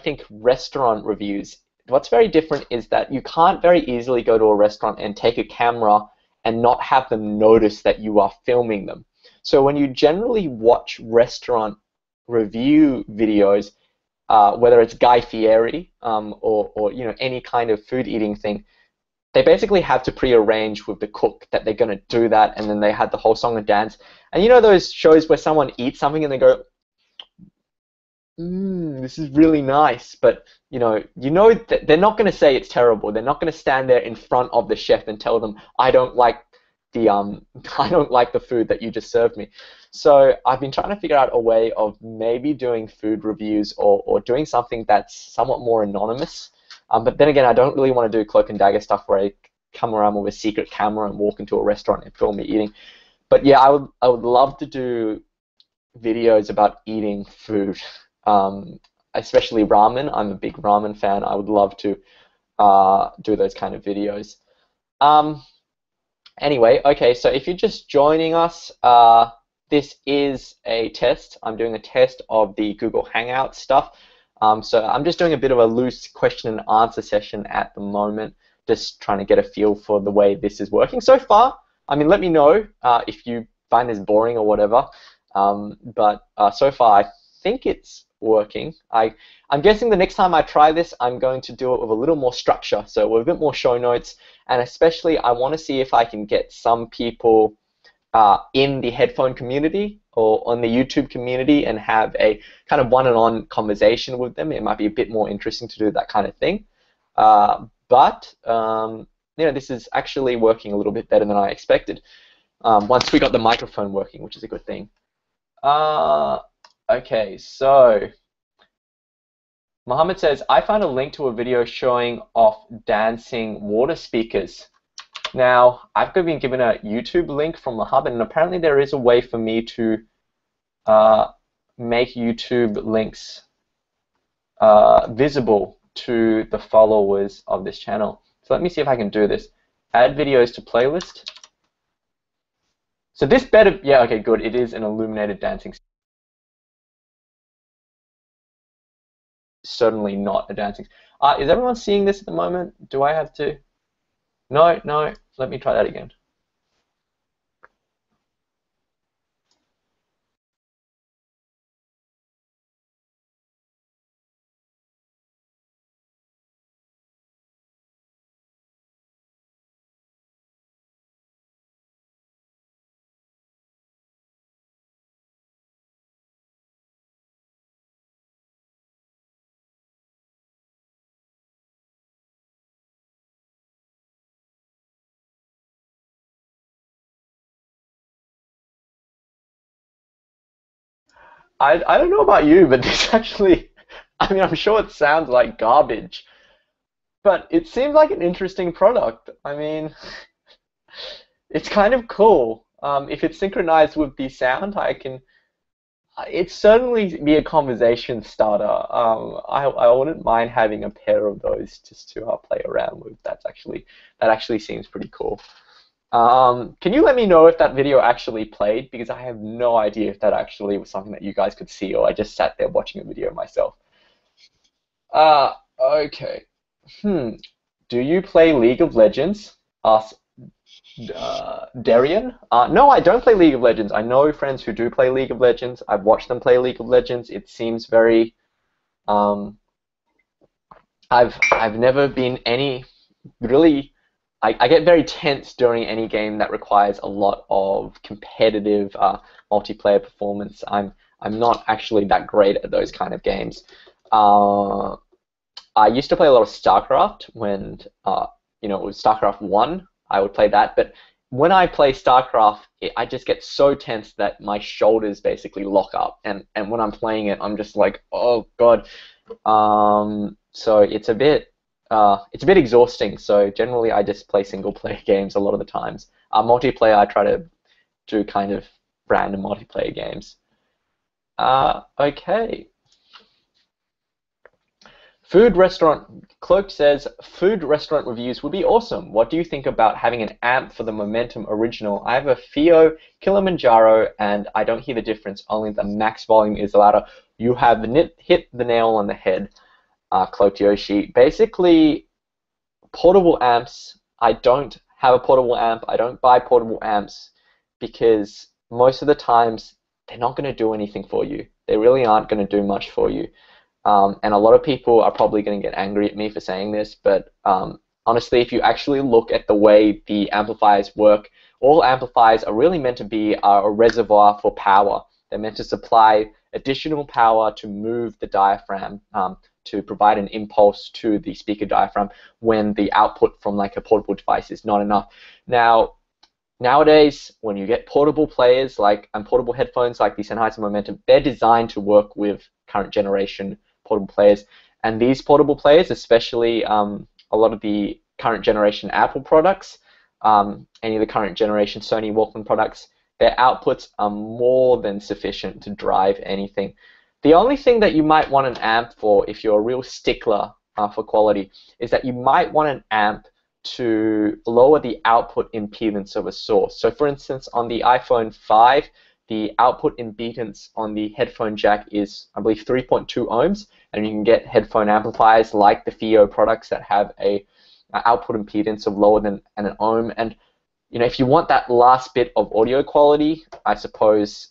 think, restaurant reviews, what's very different is that you can't very easily go to a restaurant and take a camera and not have them notice that you are filming them. So when you generally watch restaurant review videos, whether it's Guy Fieri or you know, any kind of food eating thing, they basically have to prearrange with the cook that they're going to do that, and then they had the whole song and dance. And you know those shows where someone eats something and they go, this is really nice, but you know they're not going to say it's terrible. They're not going to stand there in front of the chef and tell them, I don't like the food that you just served me. So I've been trying to figure out a way of maybe doing food reviews or doing something that's somewhat more anonymous. But then again, I don't really want to do cloak and dagger stuff where I come around with a secret camera and walk into a restaurant and film me eating. But yeah, I would love to do videos about eating food, especially ramen. I'm a big ramen fan. I would love to do those kind of videos. Anyway, okay, so if you're just joining us, this is a test. I'm doing a test of the Google Hangout stuff. So I'm just doing a bit of a loose question and answer session at the moment, just trying to get a feel for the way this is working so far. I mean, let me know if you find this boring or whatever. But so far, I think it's working. I'm guessing the next time I try this, I'm going to do it with a little more structure, so with a bit more show notes, and especially I want to see if I can get some people in the headphone community or on the YouTube community and have a kind of one-on-one conversation with them. It might be a bit more interesting to do that kind of thing. But you know, this is actually working a little bit better than I expected once we got the microphone working, which is a good thing. Okay, so Mohammed says, I found a link to a video showing off dancing water speakers. Now, I've been given a YouTube link from the hub, and apparently there is a way for me to make YouTube links visible to the followers of this channel. So let me see if I can do this. Add videos to playlist. So this better, yeah, okay, good. It is an illuminated dancing. Certainly not a dancing. Is everyone seeing this at the moment? Do I have to? No. Let me try that again. I don't know about you, but this actually, I mean, I'm sure it sounds like garbage, but it seems like an interesting product. I mean, it's kind of cool. If it's synchronized with the sound, it's certainly be a conversation starter. I wouldn't mind having a pair of those just to play around with. That actually seems pretty cool. Can you let me know if that video actually played? Because I have no idea if that actually was something that you guys could see, or I just sat there watching a video myself. Okay. Do you play League of Legends? Asked Darian. No, I don't play League of Legends. I know friends who do play League of Legends. I've watched them play League of Legends. It seems very... I've never been any... Really, I get very tense during any game that requires a lot of competitive multiplayer performance. I'm not actually that great at those kind of games. I used to play a lot of StarCraft when you know, it was StarCraft 1. I would play that, but when I play StarCraft, I just get so tense that my shoulders basically lock up, and when I'm playing it, I'm just like, oh god. So it's a bit exhausting. So generally, I just play single-player games a lot of the times. Multiplayer, I try to do kind of random multiplayer games. Okay. Food restaurant, Cloak says, food restaurant reviews would be awesome. What do you think about having an amp for the Momentum Original? I have a FiiO Kilimanjaro, and I don't hear the difference, only the max volume is louder. You have hit the nail on the head, Cloak Yoshi. Basically, portable amps, I don't have a portable amp. I don't buy portable amps because most of the times they're not going to do anything for you. They really aren't going to do much for you. And a lot of people are probably going to get angry at me for saying this, but honestly, if you actually look at the way the amplifiers work, all amplifiers are really meant to be a reservoir for power. They're meant to supply additional power to move the diaphragm, to provide an impulse to the speaker diaphragm when the output from like a portable device is not enough. Now, nowadays, when you get portable players like and portable headphones like the Sennheiser Momentum, they're designed to work with current generation portable players, and these portable players, especially a lot of the current generation Apple products, any of the current generation Sony Walkman products, their outputs are more than sufficient to drive anything. The only thing that you might want an amp for, if you're a real stickler for quality, is that you might want an amp to lower the output impedance of a source. So for instance, on the iPhone 5, the output impedance on the headphone jack is, I believe, 3.2 ohms, and you can get headphone amplifiers like the FiiO products that have an output impedance of lower than an ohm. And you know, if you want that last bit of audio quality, I suppose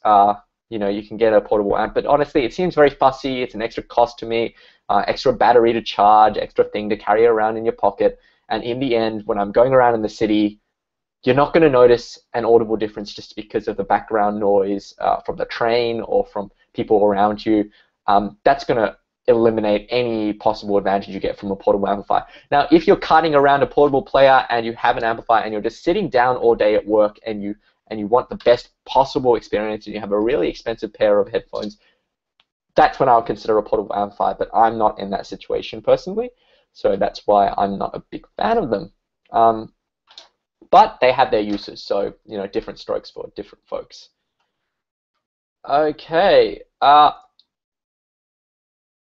you know, you can get a portable amp. But honestly, it seems very fussy. It's an extra cost to me, extra battery to charge, extra thing to carry around in your pocket. And in the end, when I'm going around in the city, you're not going to notice an audible difference just because of the background noise from the train or from people around you. That's going to eliminate any possible advantage you get from a portable amplifier. Now, if you're carting around a portable player and you have an amplifier and you're just sitting down all day at work and you want the best possible experience and you have a really expensive pair of headphones, that's when I'll consider a portable amplifier. But I'm not in that situation personally, so that's why I'm not a big fan of them. But they have their uses, so you know, different strokes for different folks. Okay.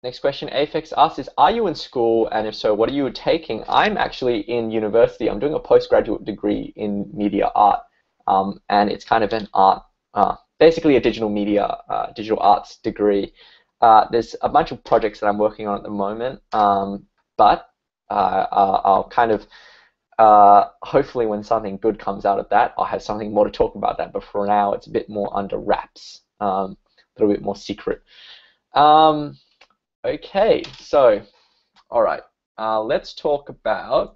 Next question, Afex asks is, are you in school, and if so, what are you taking? I'm actually in university. I'm doing a postgraduate degree in media art, and it's kind of an art, basically a digital media, digital arts degree. There's a bunch of projects that I'm working on at the moment, but I'll kind of hopefully when something good comes out of that, I'll have something more to talk about that, but for now it's a bit more under wraps, a little bit more secret. Okay, so alright, let's talk about,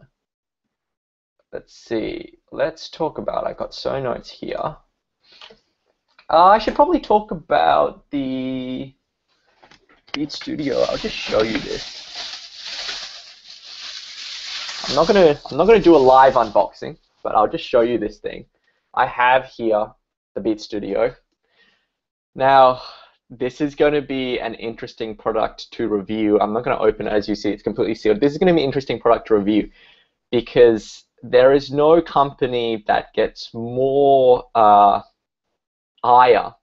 let's talk about, I've got so notes here. I should probably talk about the Beats Studio. I'll just show you this. I'm not gonna do a live unboxing, but I'll just show you this thing. I have here the Beats Studio. Now, this is going to be an interesting product to review. I'm not going to open it, as you see, it's completely sealed. This is going to be an interesting product to review because there is no company that gets more ire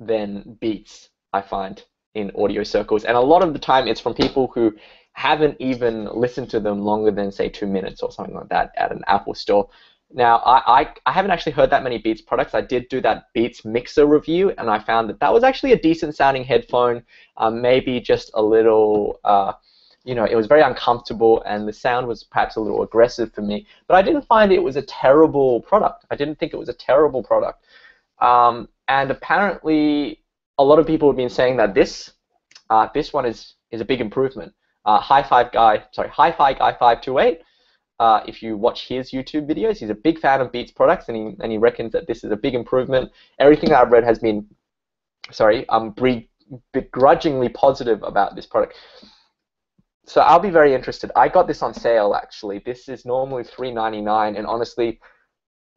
than Beats, I find, in audio circles. And a lot of the time it's from people who haven't even listened to them longer than, say, 2 minutes or something like that at an Apple store. Now, I haven't actually heard that many Beats products. I did do that Beats Mixer review, and I found that that was actually a decent sounding headphone, maybe just a little you know, it was very uncomfortable and the sound was perhaps a little aggressive for me. But I didn't find it was a terrible product. I didn't think it was a terrible product. And apparently, a lot of people have been saying that this one is a big improvement. Hi-Fi Guy 528. If you watch his YouTube videos, he's a big fan of Beats products, and he reckons that this is a big improvement. Everything that I've read has been, sorry, begrudgingly positive about this product. So I'll be very interested. I got this on sale actually. This is normally $3.99, and honestly,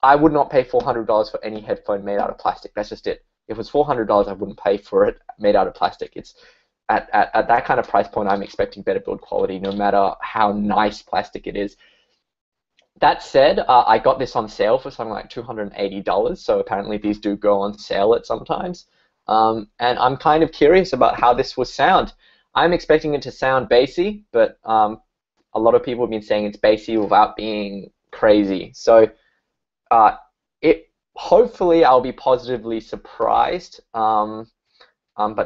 I would not pay $400 for any headphone made out of plastic. That's just it. If it was $400, I wouldn't pay for it made out of plastic. It's at that kind of price point, I'm expecting better build quality, no matter how nice plastic it is. That said, I got this on sale for something like $280, so apparently these do go on sale at sometimes. And I'm kind of curious about how this will sound. I'm expecting it to sound bassy, but a lot of people have been saying it's bassy without being crazy. So hopefully I'll be positively surprised, but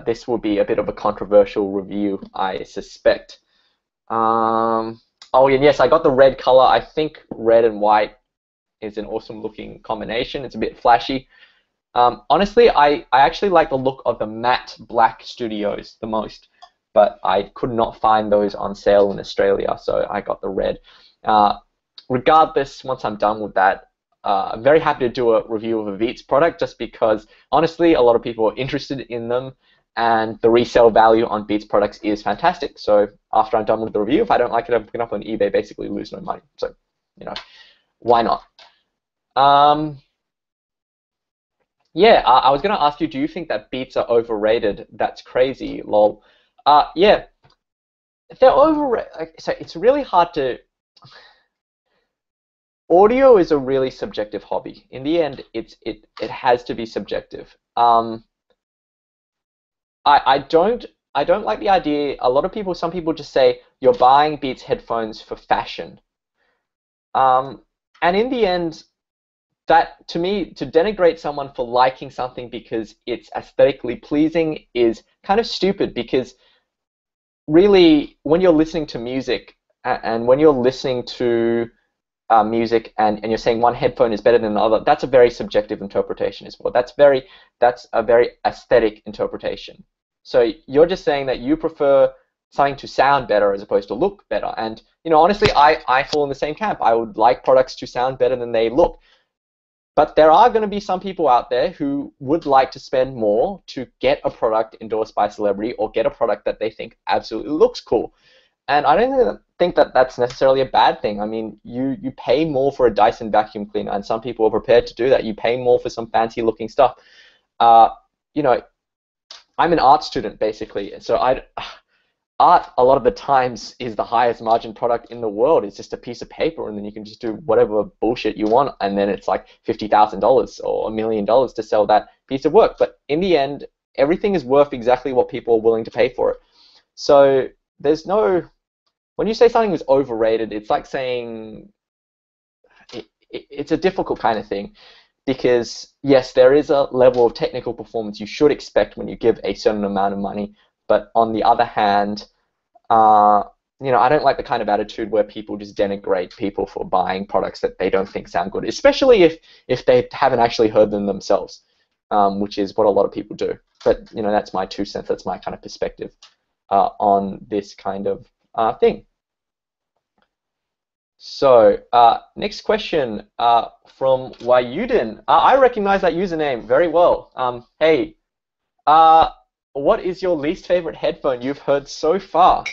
this will be a bit of a controversial review, I suspect. Oh, and yes, I got the red color. I think red and white is an awesome-looking combination. It's a bit flashy. Honestly, I actually like the look of the matte black Studios the most, but I could not find those on sale in Australia, so I got the red. Regardless, once I'm done with that, I'm very happy to do a review of a Beats product just because, honestly, a lot of people are interested in them. And the resale value on Beats products is fantastic. So after I'm done with the review, if I don't like it, I'm picking up on eBay, basically lose no money. So, you know, why not? Yeah, I was going to ask you, do you think that Beats are overrated? That's crazy, lol. Yeah, they're overrated. So it's really hard to... Audio is a really subjective hobby. In the end, it has to be subjective. I don't like the idea. A lot of people, some people just say you're buying Beats headphones for fashion. And in the end, that to me, to denigrate someone for liking something because it's aesthetically pleasing is kind of stupid, because really when you're listening to music and you're saying one headphone is better than the other, that's a very subjective interpretation as well. That's a very aesthetic interpretation. So you're just saying that you prefer something to sound better as opposed to look better. And you know, honestly, I fall in the same camp. I would like products to sound better than they look. But there are going to be some people out there who would like to spend more to get a product endorsed by a celebrity or get a product that they think absolutely looks cool. And I don't think that that's necessarily a bad thing. I mean, you pay more for a Dyson vacuum cleaner, and some people are prepared to do that. You pay more for some fancy-looking stuff. You know, I'm an art student, basically, so art, a lot of the times, is the highest margin product in the world. It's just a piece of paper, and then you can just do whatever bullshit you want, and then it's like $50,000 or $1 million to sell that piece of work. But in the end, everything is worth exactly what people are willing to pay for it. So there's no... When you say something is overrated, it's like saying it's a difficult kind of thing, because yes, there is a level of technical performance you should expect when you give a certain amount of money, but on the other hand, you know, I don't like the kind of attitude where people just denigrate people for buying products that they don't think sound good, especially if they haven't actually heard them themselves, which is what a lot of people do. But you know, that's my 2 cents. That's my kind of perspective on this kind of thing. So next question from Wayudin. I recognize that username very well. Hey, what is your least favorite headphone you've heard so far?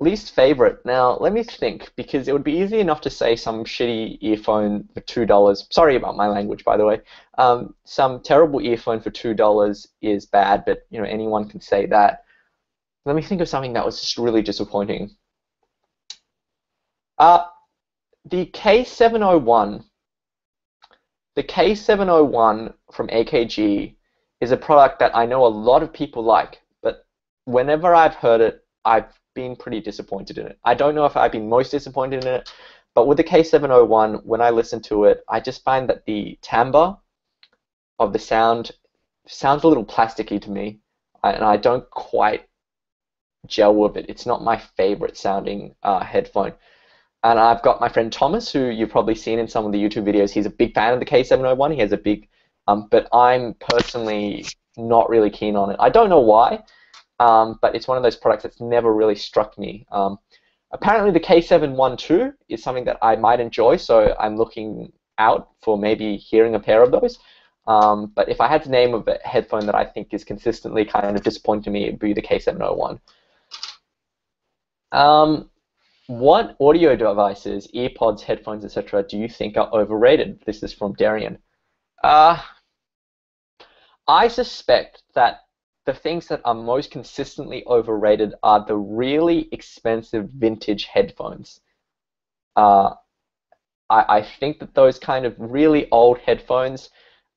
Least favorite. Now let me think, because it would be easy enough to say some shitty earphone for $2. Sorry about my language, by the way. Some terrible earphone for $2 is bad, but you know, anyone can say that. Let me think of something that was just really disappointing. The K701. The K701 from AKG is a product that I know a lot of people like, but whenever I've heard it, I've been pretty disappointed in it. I don't know if I've been most disappointed in it, but with the K701, when I listen to it, I just find that the timbre of the sound sounds a little plasticky to me, and I don't quite gel with it. It's not my favorite sounding headphone. And I've got my friend Thomas, who you've probably seen in some of the YouTube videos. He's a big fan of the K701. He has a big, but I'm personally not really keen on it. I don't know why, but it's one of those products that's never really struck me. Apparently the K712 is something that I might enjoy, so I'm looking out for maybe hearing a pair of those. But if I had to name a headphone that I think is consistently kind of disappointing me, it would be the K701. What audio devices, earpods, headphones, etc., do you think are overrated? This is from Darian. I suspect that the things that are most consistently overrated are the really expensive vintage headphones. I think that those kind of really old headphones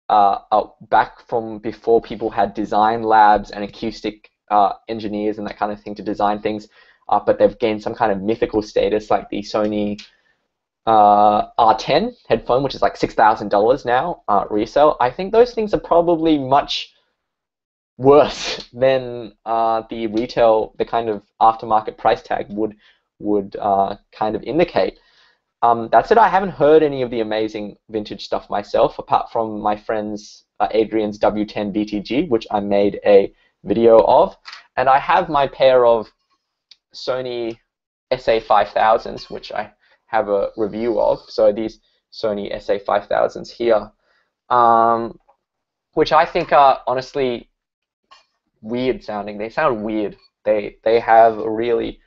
are back from before people had design labs and acoustic engineers and that kind of thing to design things. But they've gained some kind of mythical status, like the Sony R10 headphone, which is like $6,000 now resale. I think those things are probably much worse than the retail, the kind of aftermarket price tag would kind of indicate. That said, I haven't heard any of the amazing vintage stuff myself, apart from my friend's Adrian's W10 BTG, which I made a video of, and I have my pair of Sony SA5000s, which I have a review of. So these Sony SA5000s here, which I think are honestly weird sounding. They sound weird. They have a really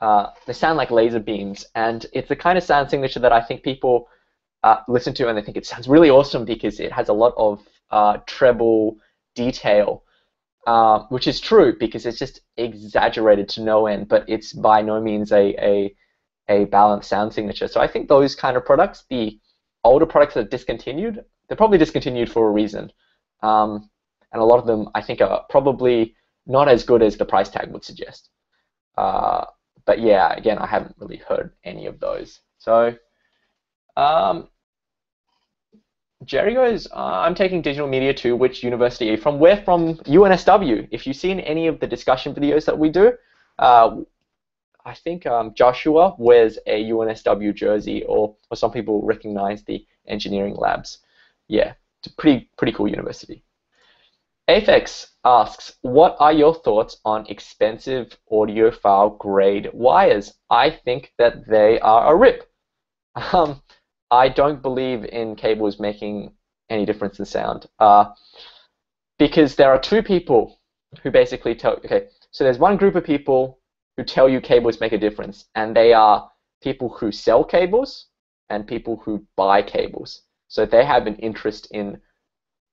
they sound like laser beams, and it's the kind of sound signature that I think people listen to and they think it sounds really awesome because it has a lot of treble detail. Which is true because it's just exaggerated to no end, but it's by no means a balanced sound signature. So I think those kind of products, the older products that are discontinued, they're probably discontinued for a reason. And a lot of them, I think, are probably not as good as the price tag would suggest. But yeah, again, I haven't really heard any of those. So Jerry goes, I'm taking digital media too. Which university? From where? From UNSW. If you've seen any of the discussion videos that we do, I think Joshua wears a UNSW jersey, or some people recognize the engineering labs. Yeah, it's a pretty cool university. Aphex asks, what are your thoughts on expensive audiophile grade wires? I think that they are a rip. I don't believe in cables making any difference in sound, because there are two people who basically tell, okay, so there's one group of people who tell you cables make a difference, and they are people who sell cables and people who buy cables. So they have an interest in,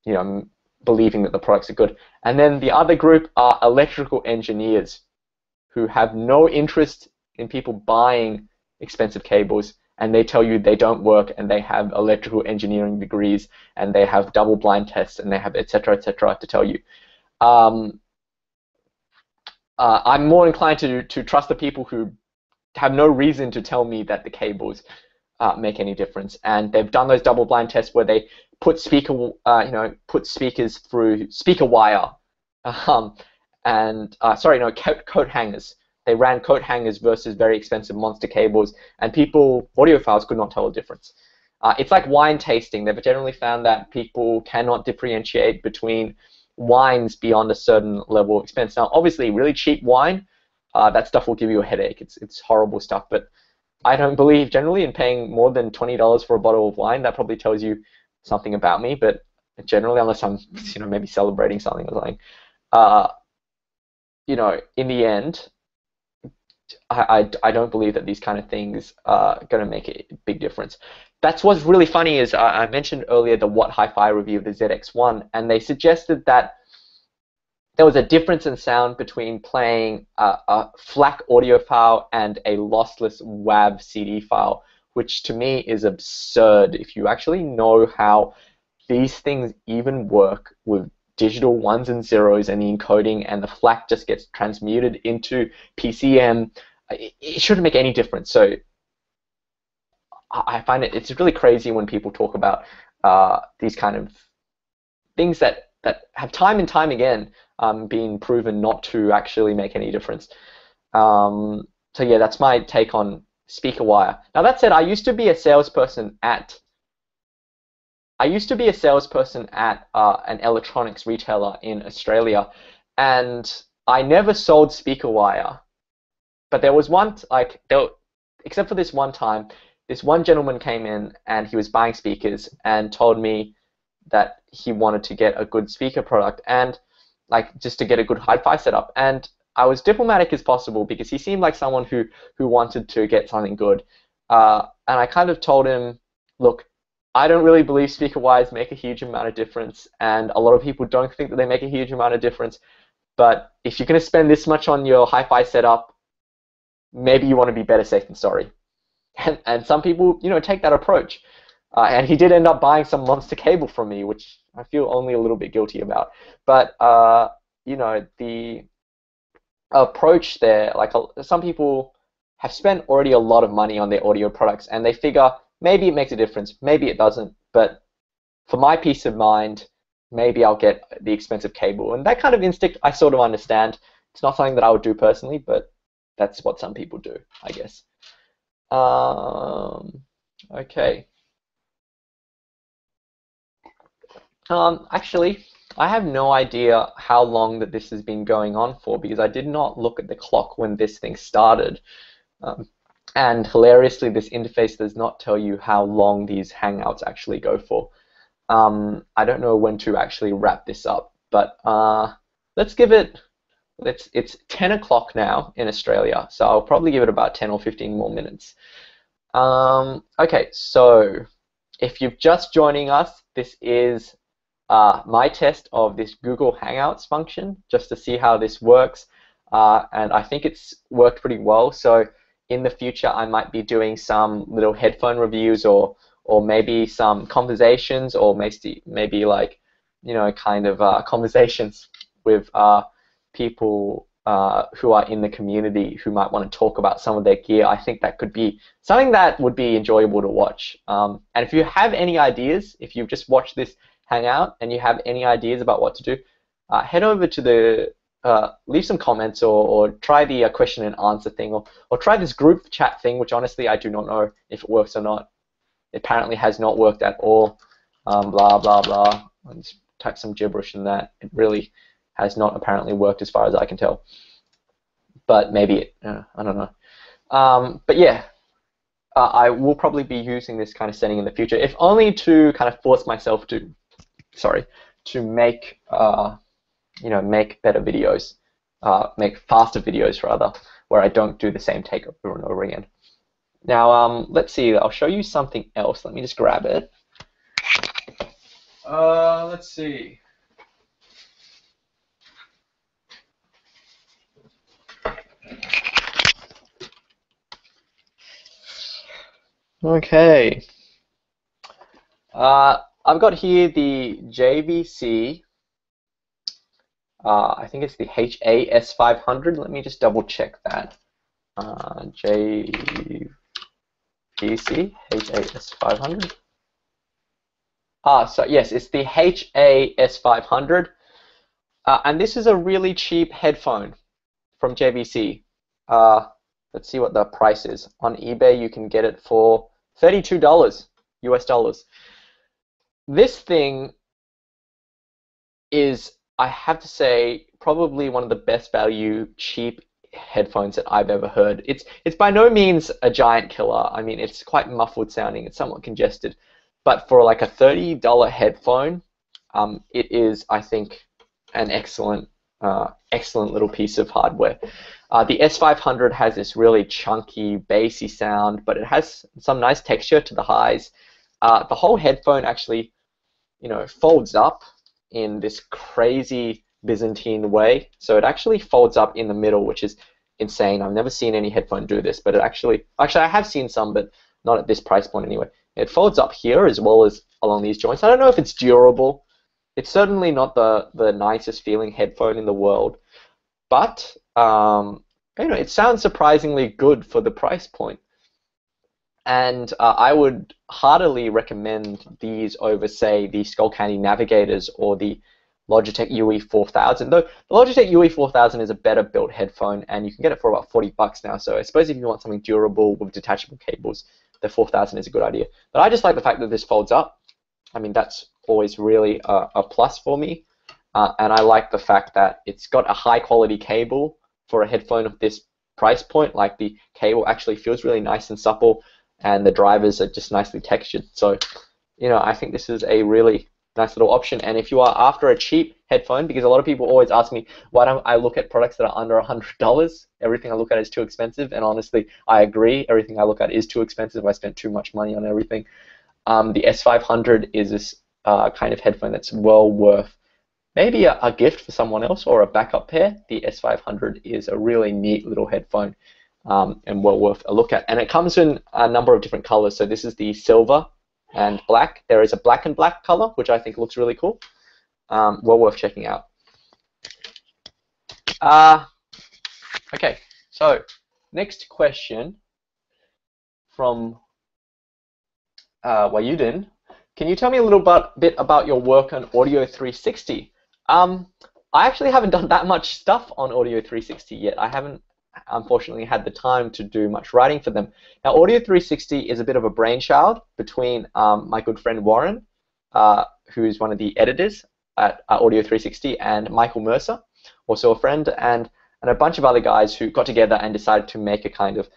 you know, believing that the products are good. And then the other group are electrical engineers who have no interest in people buying expensive cables, and they tell you they don't work, and they have electrical engineering degrees, and they have double-blind tests, and they have et cetera to tell you. I'm more inclined to trust the people who have no reason to tell me that the cables make any difference, and they've done those double-blind tests where they put speakers through speaker wire, coat hangers. They ran coat hangers versus very expensive monster cables, and people, audiophiles, could not tell the difference. It's like wine tasting. They've generally found that people cannot differentiate between wines beyond a certain level of expense. Now, obviously, really cheap wine, that stuff will give you a headache. It's horrible stuff, but I don't believe generally in paying more than $20 for a bottle of wine. That probably tells you something about me, but generally, unless I'm maybe celebrating something or something, in the end, I don't believe that these kind of things are going to make a big difference. That's what's really funny is I mentioned earlier the What Hi-Fi review of the ZX1, and they suggested that there was a difference in sound between playing a FLAC audio file and a lossless WAV CD file, which to me is absurd. If you actually know how these things even work with digital ones and zeros and the encoding, and the FLAC just gets transmuted into PCM, it shouldn't make any difference. So I find it's really crazy when people talk about these kind of things that have time and time again been proven not to actually make any difference. So yeah, that's my take on speaker wire. Now that said, I used to be a salesperson at an electronics retailer in Australia, and I never sold speaker wire. But there was one, like, except for this one time, this one gentleman came in and he was buying speakers and told me that he wanted to get a good speaker product and, like, just to get a good hi-fi setup. And I was diplomatic as possible because he seemed like someone who wanted to get something good. And I kind of told him, look, I don't really believe speaker wires make a huge amount of difference, and a lot of people don't think that they make a huge amount of difference, but if you're going to spend this much on your hi-fi setup, maybe you want to be better safe than sorry. And some people, you know, take that approach. And he did end up buying some Monster Cable from me, which I feel only a little bit guilty about. But, you know, the approach there, like, some people have spent already a lot of money on their audio products, and they figure, maybe it makes a difference, maybe it doesn't, but for my peace of mind, maybe I'll get the expensive cable. And that kind of instinct I sort of understand. It's not something that I would do personally, but that's what some people do, I guess. Okay. Actually, I have no idea how long that this has been going on for, because I did not look at the clock when this thing started. And hilariously, this interface does not tell you how long these Hangouts actually go for. I don't know when to actually wrap this up, but let's give it, it's 10 o'clock now in Australia, so I'll probably give it about 10 or 15 more minutes. Okay, so if you're just joining us, this is my test of this Google Hangouts function, just to see how this works, and I think it's worked pretty well. So in the future, I might be doing some little headphone reviews, or maybe some conversations, or maybe like, you know, kind of conversations with people who are in the community who might want to talk about some of their gear. I think that could be something that would be enjoyable to watch. And if you have any ideas, if you've just watched this hangout and you have any ideas about what to do, head over to the leave some comments, or try the question and answer thing, or try this group chat thing, which honestly I do not know if it works or not. It apparently has not worked at all. Blah, blah, blah. I'll just type some gibberish in that. It really has not apparently worked as far as I can tell. But maybe it, I don't know. But yeah, I will probably be using this kind of setting in the future, if only to kind of force myself to, sorry, to make, you know, make better videos, make faster videos rather, where I don't do the same take over and over again. Now, let's see, I'll show you something else. Let me just grab it. Let's see. Okay. I've got here the JVC. I think it's the HA-S500. Let me just double check that. JVC HA-S500. Ah, so yes, it's the HA-S500. And this is a really cheap headphone from JVC. Let's see what the price is. On eBay, you can get it for $32 US. This thing is, I have to say, probably one of the best value cheap headphones that I've ever heard. It's by no means a giant killer. I mean, it's quite muffled sounding. It's somewhat congested. But for like a $30 headphone, it is, I think, an excellent, excellent little piece of hardware. The S500 has this really chunky, bassy sound, but it has some nice texture to the highs. The whole headphone actually, you know, folds up in this crazy Byzantine way. So it actually folds up in the middle, which is insane. I've never seen any headphone do this, but it actually I have seen some, but not at this price point anyway. It folds up here as well as along these joints. I don't know if it's durable. It's certainly not the nicest feeling headphone in the world, but you know, it sounds surprisingly good for the price point. And I would heartily recommend these over, say, the Skullcandy Navigators or the Logitech UE4000, though the Logitech UE4000 is a better built headphone, and you can get it for about $40 now, so I suppose if you want something durable with detachable cables, the 4000 is a good idea. But I just like the fact that this folds up. I mean, that's always really a plus for me, and I like the fact that it's got a high quality cable for a headphone of this price point. Like, the cable actually feels really nice and supple, and the drivers are just nicely textured, so you know, I think this is a really nice little option. And if you are after a cheap headphone, because a lot of people always ask me, why don't I look at products that are under $100? Everything I look at is too expensive, and honestly, I agree. Everything I look at is too expensive. I spent too much money on everything. The S500 is this kind of headphone that's well worth maybe a gift for someone else or a backup pair. The S500 is a really neat little headphone, and well worth a look at. And it comes in a number of different colors. So this is the silver and black. There is a black and black color, which I think looks really cool. Well worth checking out. Okay, so next question from Wayudin. Can you tell me a little bit about your work on Audio360? I actually haven't done that much stuff on Audio360 yet. I haven't, unfortunately, had the time to do much writing for them. Now, Audio360 is a bit of a brainchild between my good friend Warren, who is one of the editors at Audio360, and Michael Mercer, also a friend, and a bunch of other guys who got together and decided to make a kind of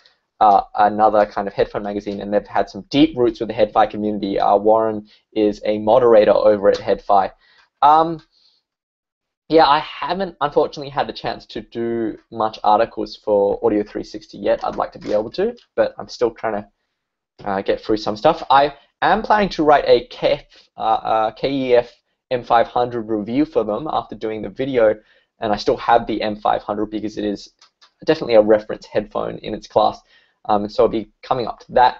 another kind of headphone magazine, and they've had some deep roots with the HeadFi community. Warren is a moderator over at HeadFi. Yeah, I haven't, unfortunately, had the chance to do much articles for Audio360 yet. I'd like to be able to, but I'm still trying to get through some stuff. I am planning to write a KEF M500 review for them after doing the video, and I still have the M500 because it is definitely a reference headphone in its class, and so I'll be coming up to that.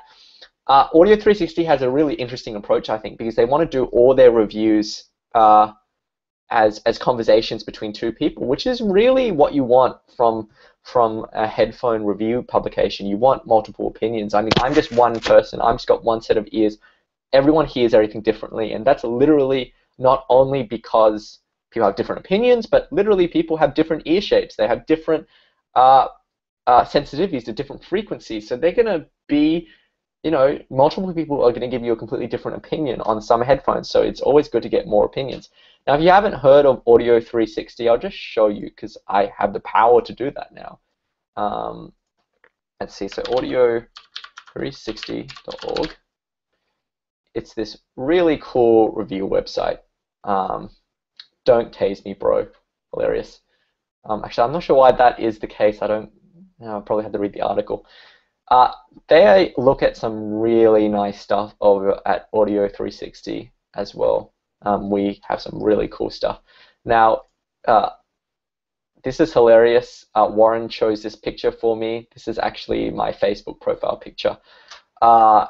Audio360 has a really interesting approach, I think, because they want to do all their reviews as conversations between two people, which is really what you want from a headphone review publication. You want multiple opinions. I mean, I'm just one person. I've just got one set of ears. Everyone hears everything differently, and that's literally not only because people have different opinions, but literally people have different ear shapes. They have different sensitivities to different frequencies, so they're going to be, you know, multiple people are going to give you a completely different opinion on some headphones, so it's always good to get more opinions. Now, if you haven't heard of Audio360, I'll just show you because I have the power to do that now. Let's see, so audio360.org. It's this really cool review website. Don't tase me, bro. Hilarious. Actually, I'm not sure why that is the case. I probably had to read the article. They look at some really nice stuff over at Audio360 as well. We have some really cool stuff. Now, this is hilarious. Warren chose this picture for me. This is actually my Facebook profile picture.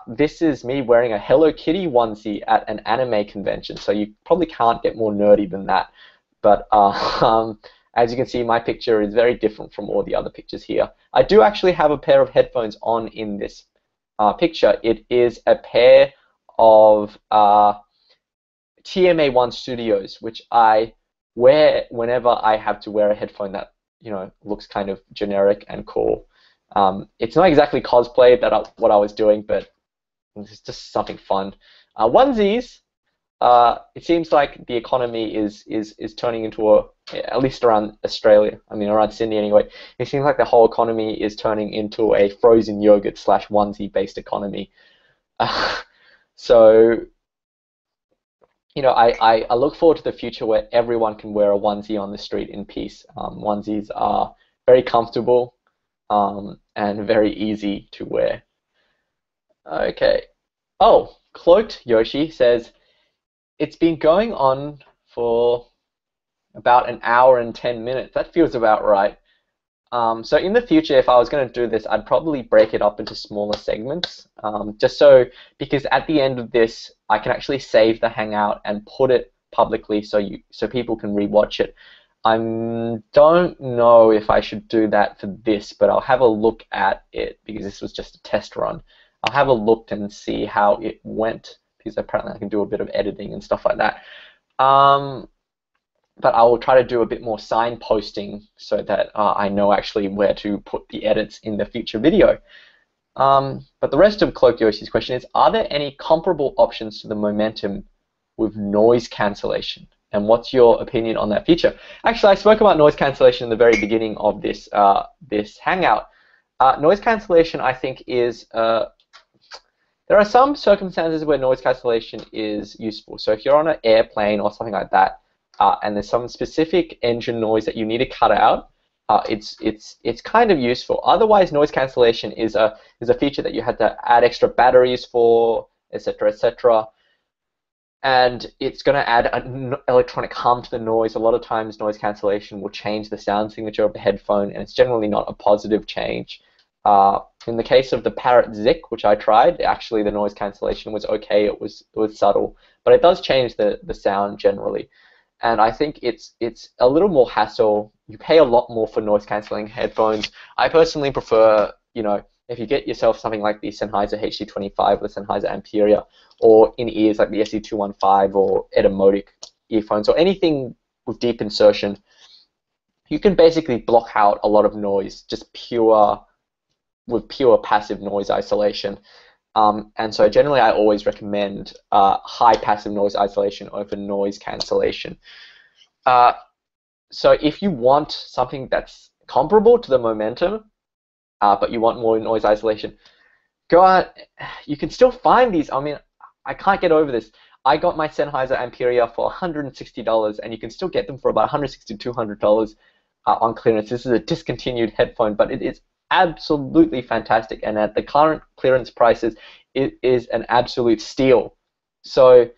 This is me wearing a Hello Kitty onesie at an anime convention, so you probably can't get more nerdy than that. But as you can see, my picture is very different from all the other pictures here. I do actually have a pair of headphones on in this picture. It is a pair of TMA1 Studios, which I wear whenever I have to wear a headphone that, you know, looks kind of generic and cool. It's not exactly cosplay that what I was doing, but it's just something fun. Onesies. It seems like the economy is turning into a, at least around Australia, I mean around Sydney anyway, it seems like the whole economy is turning into a frozen yogurt / onesie based economy. So, you know, I look forward to the future where everyone can wear a onesie on the street in peace. Onesies are very comfortable and very easy to wear. Okay. Oh, Cloaked Yoshi says, it's been going on for about an hour and 10 minutes. That feels about right. So in the future, if I was going to do this, I'd probably break it up into smaller segments, just so, because at the end of this, I can actually save the Hangout and put it publicly so people can rewatch it. I don't know if I should do that for this, but I'll have a look at it because this was just a test run. I'll have a look and see how it went, because apparently I can do a bit of editing and stuff like that. But I will try to do a bit more signposting so that I know actually where to put the edits in the future video. But the rest of Colloquiosi's question is, are there any comparable options to the Momentum with noise cancellation? And what's your opinion on that feature? Actually, I spoke about noise cancellation in the very beginning of this, this Hangout. Noise cancellation, I think, is... there are some circumstances where noise cancellation is useful. So if you're on an airplane or something like that, and there's some specific engine noise that you need to cut out, it's kind of useful. Otherwise, noise cancellation is a feature that you had to add extra batteries for, etc., etc. And it's going to add an electronic harm to the noise. A lot of times, noise cancellation will change the sound signature of the headphone, and it's generally not a positive change. In the case of the Parrot Zik, which I tried, actually the noise cancellation was okay. It was subtle, but it does change the sound generally. And I think it's a little more hassle. You pay a lot more for noise cancelling headphones. I personally prefer, you know, if you get yourself something like the Sennheiser HC25 or the Sennheiser Amperia, or in-ears like the SE215 or Etymotic earphones, or anything with deep insertion, you can basically block out a lot of noise, just pure, with pure passive noise isolation. And so generally I always recommend high passive noise isolation over noise cancellation. So if you want something that's comparable to the Momentum, but you want more noise isolation, go out. You can still find these. I mean, I can't get over this. I got my Sennheiser Amperia for $160, and you can still get them for about $160 to $200 on clearance. This is a discontinued headphone, but it is absolutely fantastic, and at the current clearance prices it is an absolute steal. So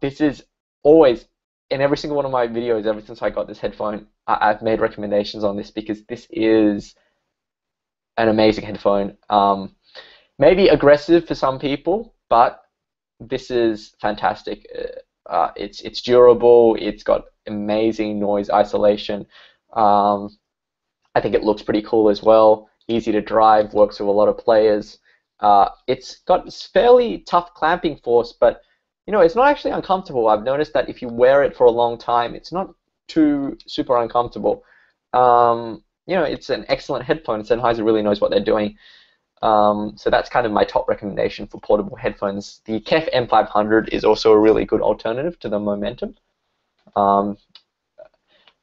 this is always, in every single one of my videos ever since I got this headphone, I've made recommendations on this, because this is an amazing headphone. Maybe aggressive for some people, but this is fantastic. It's durable, it's got amazing noise isolation. I think it looks pretty cool as well. Easy to drive, works with a lot of players. It's got fairly tough clamping force, but you know, it's not actually uncomfortable. I've noticed that if you wear it for a long time, it's not too super uncomfortable. You know, it's an excellent headphone. Sennheiser really knows what they're doing. So that's kind of my top recommendation for portable headphones. The KEF M500 is also a really good alternative to the Momentum.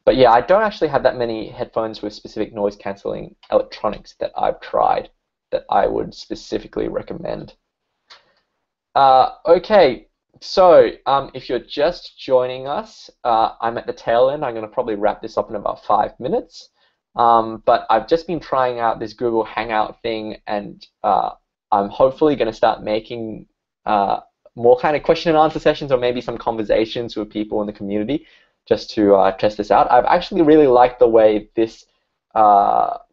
But yeah, I don't actually have that many headphones with specific noise cancelling electronics that I've tried that I would specifically recommend. Okay, so if you're just joining us, I'm at the tail end. I'm going to probably wrap this up in about 5 minutes. But I've just been trying out this Google Hangout thing, and I'm hopefully going to start making more kind of question and answer sessions, or maybe some conversations with people in the community, just to test this out. I've actually really liked the way this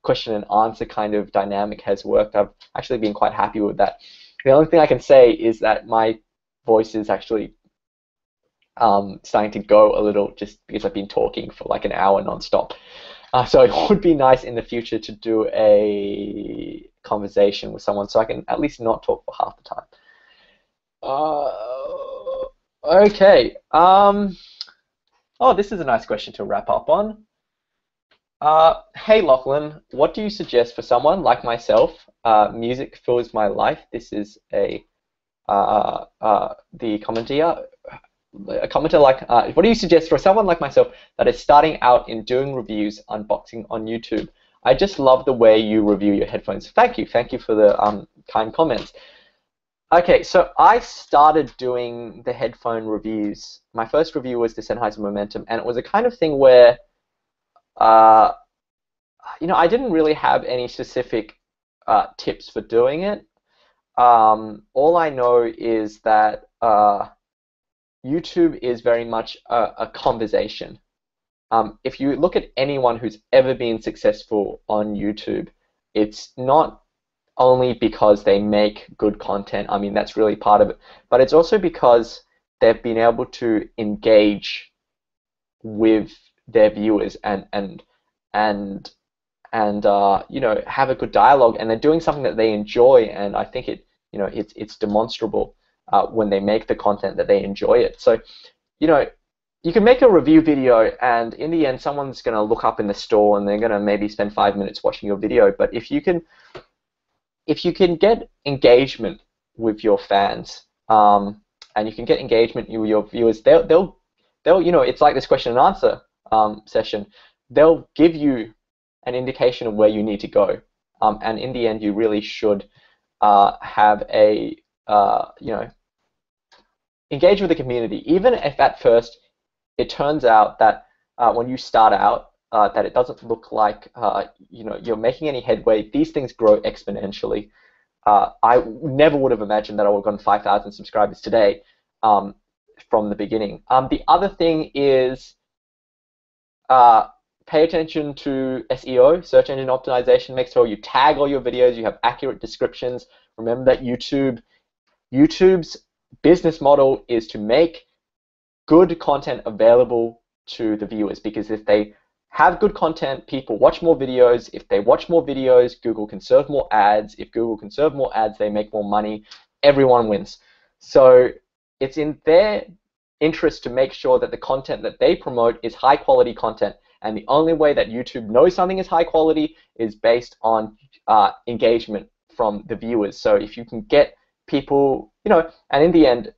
question and answer kind of dynamic has worked. I've actually been quite happy with that. The only thing I can say is that my voice is actually starting to go a little, just because I've been talking for like an hour non-stop. So it would be nice in the future to do a conversation with someone so I can at least not talk for half the time. Okay. Oh, this is a nice question to wrap up on. Hey Lachlan, what do you suggest for someone like myself? Music fills my life. This is a commenter like, what do you suggest for someone like myself that is starting out in doing reviews, unboxing on YouTube? I just love the way you review your headphones. Thank you for the kind comments. Okay, so I started doing the headphone reviews. My first review was the Sennheiser Momentum, and it was a kind of thing where, you know, I didn't really have any specific tips for doing it. All I know is that YouTube is very much a conversation. If you look at anyone who's ever been successful on YouTube, it's not only because they make good content. I mean, that's really part of it. But it's also because they've been able to engage with their viewers and you know, have a good dialogue, and they're doing something that they enjoy, and I think it, you know, it's demonstrable when they make the content that they enjoy it. So, you know, you can make a review video, and in the end, someone's going to look up in the store and they're going to maybe spend 5 minutes watching your video. But if you can get engagement with your fans, and you can get engagement with your viewers, they'll you know, it's like this question and answer session. They'll give you an indication of where you need to go, and in the end, you really should have a you know, engage with the community, even if at first it turns out that when you start out that it doesn't look like you know, you're making any headway. These things grow exponentially. I never would have imagined that I would have gotten 5,000 subscribers today from the beginning. The other thing is pay attention to SEO, search engine optimization. Make sure you tag all your videos, you have accurate descriptions. Remember that YouTube's business model is to make good content available to the viewers, because if they have good content, people watch more videos. If they watch more videos, Google can serve more ads. If Google can serve more ads, they make more money. Everyone wins. So it's in their interest to make sure that the content that they promote is high quality content. And the only way that YouTube knows something is high quality is based on engagement from the viewers. So if you can get people, you know, and in the end,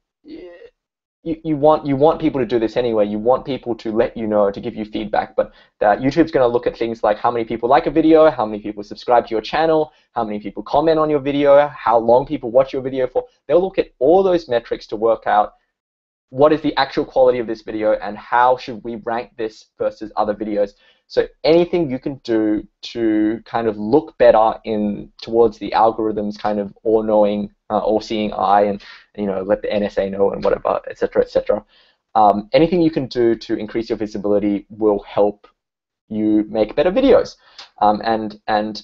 you want people to do this anyway. You want people to let you know, to give you feedback. But YouTube's going to look at things like how many people like a video, how many people subscribe to your channel, how many people comment on your video, how long people watch your video for. They'll look at all those metrics to work out what is the actual quality of this video and how should we rank this versus other videos. So anything you can do to kind of look better in towards the algorithm's kind of all-knowing, all-seeing eye, and you know, let the NSA know and whatever, etc., etc. Anything you can do to increase your visibility will help you make better videos. And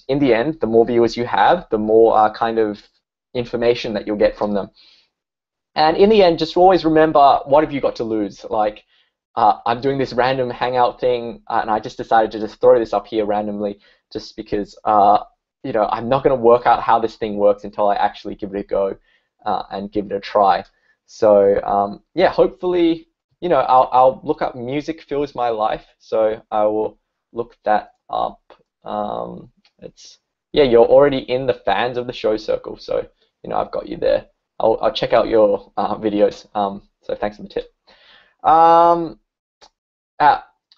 in the end, the more viewers you have, the more kind of information that you'll get from them. And in the end, just always remember, what have you got to lose? Like, I'm doing this random hangout thing, and I just decided to just throw this up here randomly, just because you know, I'm not going to work out how this thing works until I actually give it a go and give it a try. So yeah, hopefully, you know, I'll look up music fills my life. So I will look that up. It's, yeah, you're already in the fans of the show circle, so you know, I've got you there. I'll check out your videos. So thanks for the tip.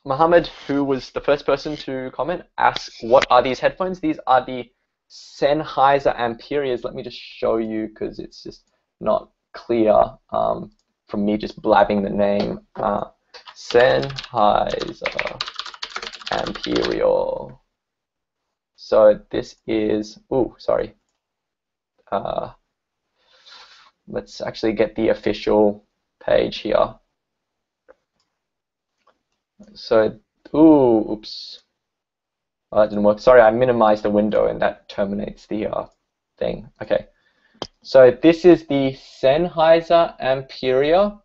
Mohammed, who was the first person to comment, asks, what are these headphones? These are the Sennheiser Amperias. Let me just show you, because it's just not clear from me just blabbing the name. Sennheiser Amperial. So this is, ooh, sorry. Let's actually get the official page here. So, ooh, oops. Oh, that didn't work. Sorry, I minimized the window and that terminates the thing. Okay. So this is the Sennheiser Amperia.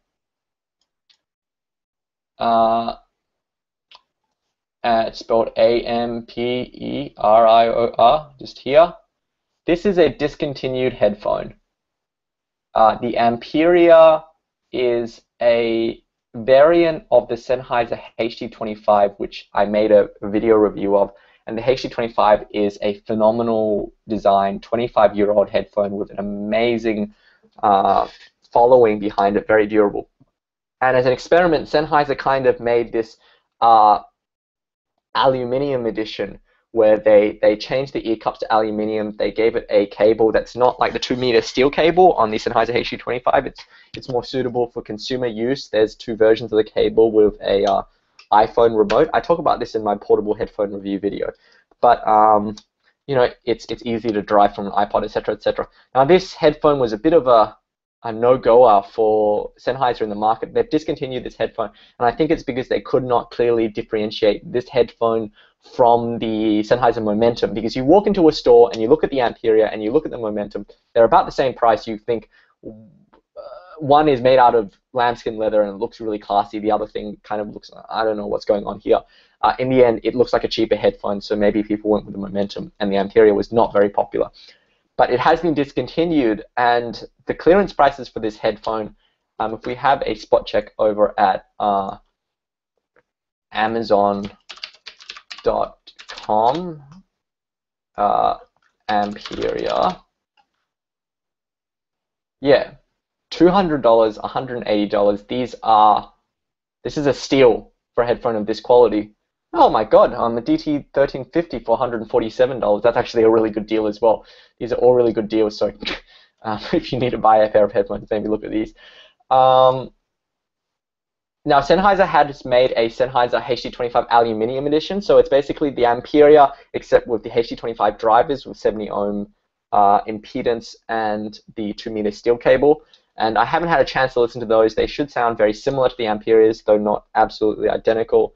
It's spelled A-M-P-E-R-I-O-R, just here. This is a discontinued headphone. The Amperia is a variant of the Sennheiser HD25, which I made a video review of, and the HD25 is a phenomenal design, 25-year-old headphone with an amazing following behind it, very durable. And as an experiment, Sennheiser kind of made this aluminium edition where they changed the ear cups to aluminium. They gave it a cable that's not like the 2-meter steel cable on the Sennheiser HD25. It's more suitable for consumer use. There's two versions of the cable with a iPhone remote. I talk about this in my portable headphone review video. But you know, it's easy to drive from an iPod, etc., etc. Now this headphone was a bit of a no-goer for Sennheiser in the market. They've discontinued this headphone, and I think it's because they could not clearly differentiate this headphone from the Sennheiser Momentum, because you walk into a store and you look at the Amperia and you look at the Momentum, they're about the same price. You think one is made out of lambskin leather and it looks really classy, the other thing kind of looks, I don't know what's going on here. In the end, it looks like a cheaper headphone, so maybe people went with the Momentum, and the Amperia was not very popular. But it has been discontinued, and the clearance prices for this headphone, if we have a spot check over at Amazon.com Amperia. Yeah, $200, $180. This is a steal for a headphone of this quality. Oh my god, the DT1350 for $147. That's actually a really good deal as well. These are all really good deals, so if you need to buy a pair of headphones, maybe look at these. Now, Sennheiser has made a Sennheiser HD25 Aluminium Edition, so it's basically the Amperia, except with the HD25 drivers with 70-ohm impedance and the 2-meter steel cable. And I haven't had a chance to listen to those. They should sound very similar to the Amperias, though not absolutely identical.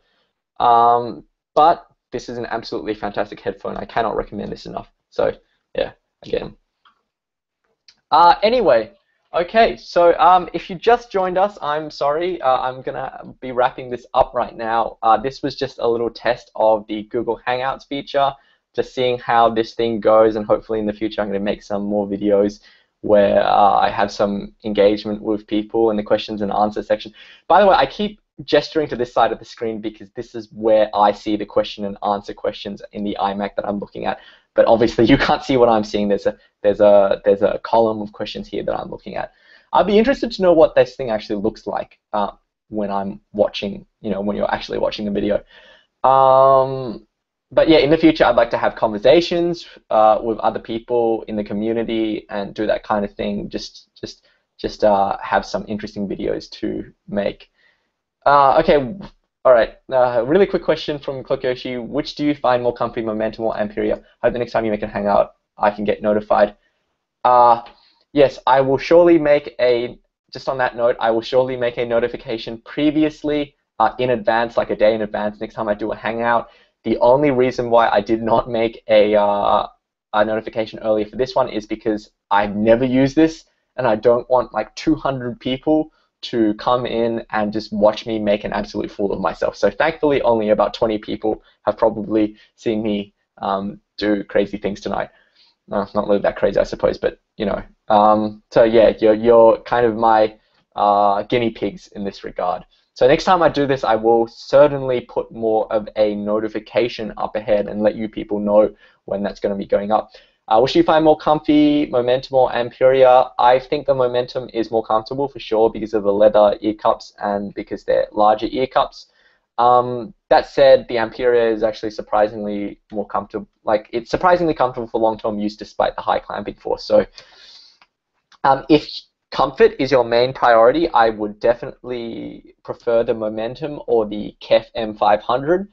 But this is an absolutely fantastic headphone. I cannot recommend this enough. So, yeah, again. Anyway, okay, so if you just joined us, I'm sorry. I'm going to be wrapping this up right now. This was just a little test of the Google Hangouts feature, just seeing how this thing goes, and hopefully in the future I'm going to make some more videos where I have some engagement with people in the questions and answer section. By the way, I keep gesturing to this side of the screen because this is where I see the question and answer questions in the iMac that I'm looking at. But obviously you can't see what I'm seeing. There's a column of questions here that I'm looking at. I'd be interested to know what this thing actually looks like when I'm watching, you know, when you're actually watching the video. But yeah, in the future I'd like to have conversations with other people in the community and do that kind of thing. Just have some interesting videos to make. Okay, all right. Really quick question from Kokoshi. Which do you find more comfy, Momentum or Amperia? Hope the next time you make a hangout, I can get notified. Yes, I will surely make a. Just on that note, I will surely make a notification in advance, like a day in advance. Next time I do a hangout. The only reason why I did not make a notification earlier for this one is because I've never used this, and I don't want like 200 people to come in and just watch me make an absolute fool of myself. So thankfully only about 20 people have probably seen me do crazy things tonight. It's not really that crazy, I suppose, but you know. So yeah, you're kind of my guinea pigs in this regard. So next time I do this, I will certainly put more of a notification up ahead and let you people know when that's going to be going up. Which do you find more comfy, Momentum or Amperia? I think the Momentum is more comfortable for sure because of the leather ear cups and because they're larger ear cups. That said, the Amperia is actually surprisingly more comfortable. Like, it's surprisingly comfortable for long-term use despite the high clamping force. So if comfort is your main priority, I would definitely prefer the Momentum or the KEF M500.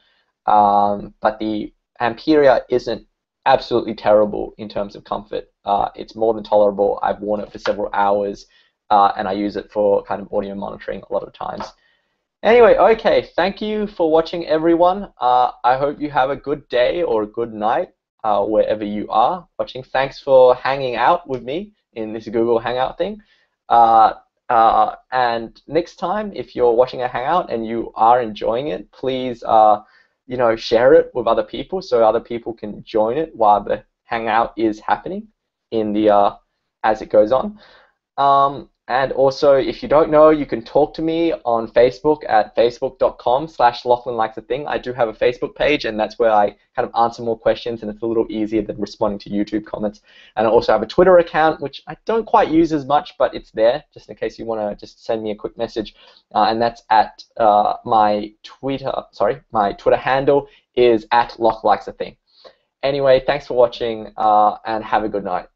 But the Amperia isn't absolutely terrible in terms of comfort. It's more than tolerable. I've worn it for several hours, and I use it for kind of audio monitoring a lot of times. Anyway, okay, thank you for watching, everyone. I hope you have a good day or a good night wherever you are watching. Thanks for hanging out with me in this Google Hangout thing. And next time, if you're watching a Hangout and you are enjoying it, please you know, share it with other people so other people can join it while the hangout is happening in the as it goes on. And also, if you don't know, you can talk to me on Facebook at facebook.com/LachlanLikesAthing. I do have a Facebook page, and that's where I kind of answer more questions, and it's a little easier than responding to YouTube comments. And I also have a Twitter account, which I don't quite use as much, but it's there, just in case you want to just send me a quick message. And that's at my Twitter handle is at LachlanLikesAthing. Anyway, thanks for watching, and have a good night.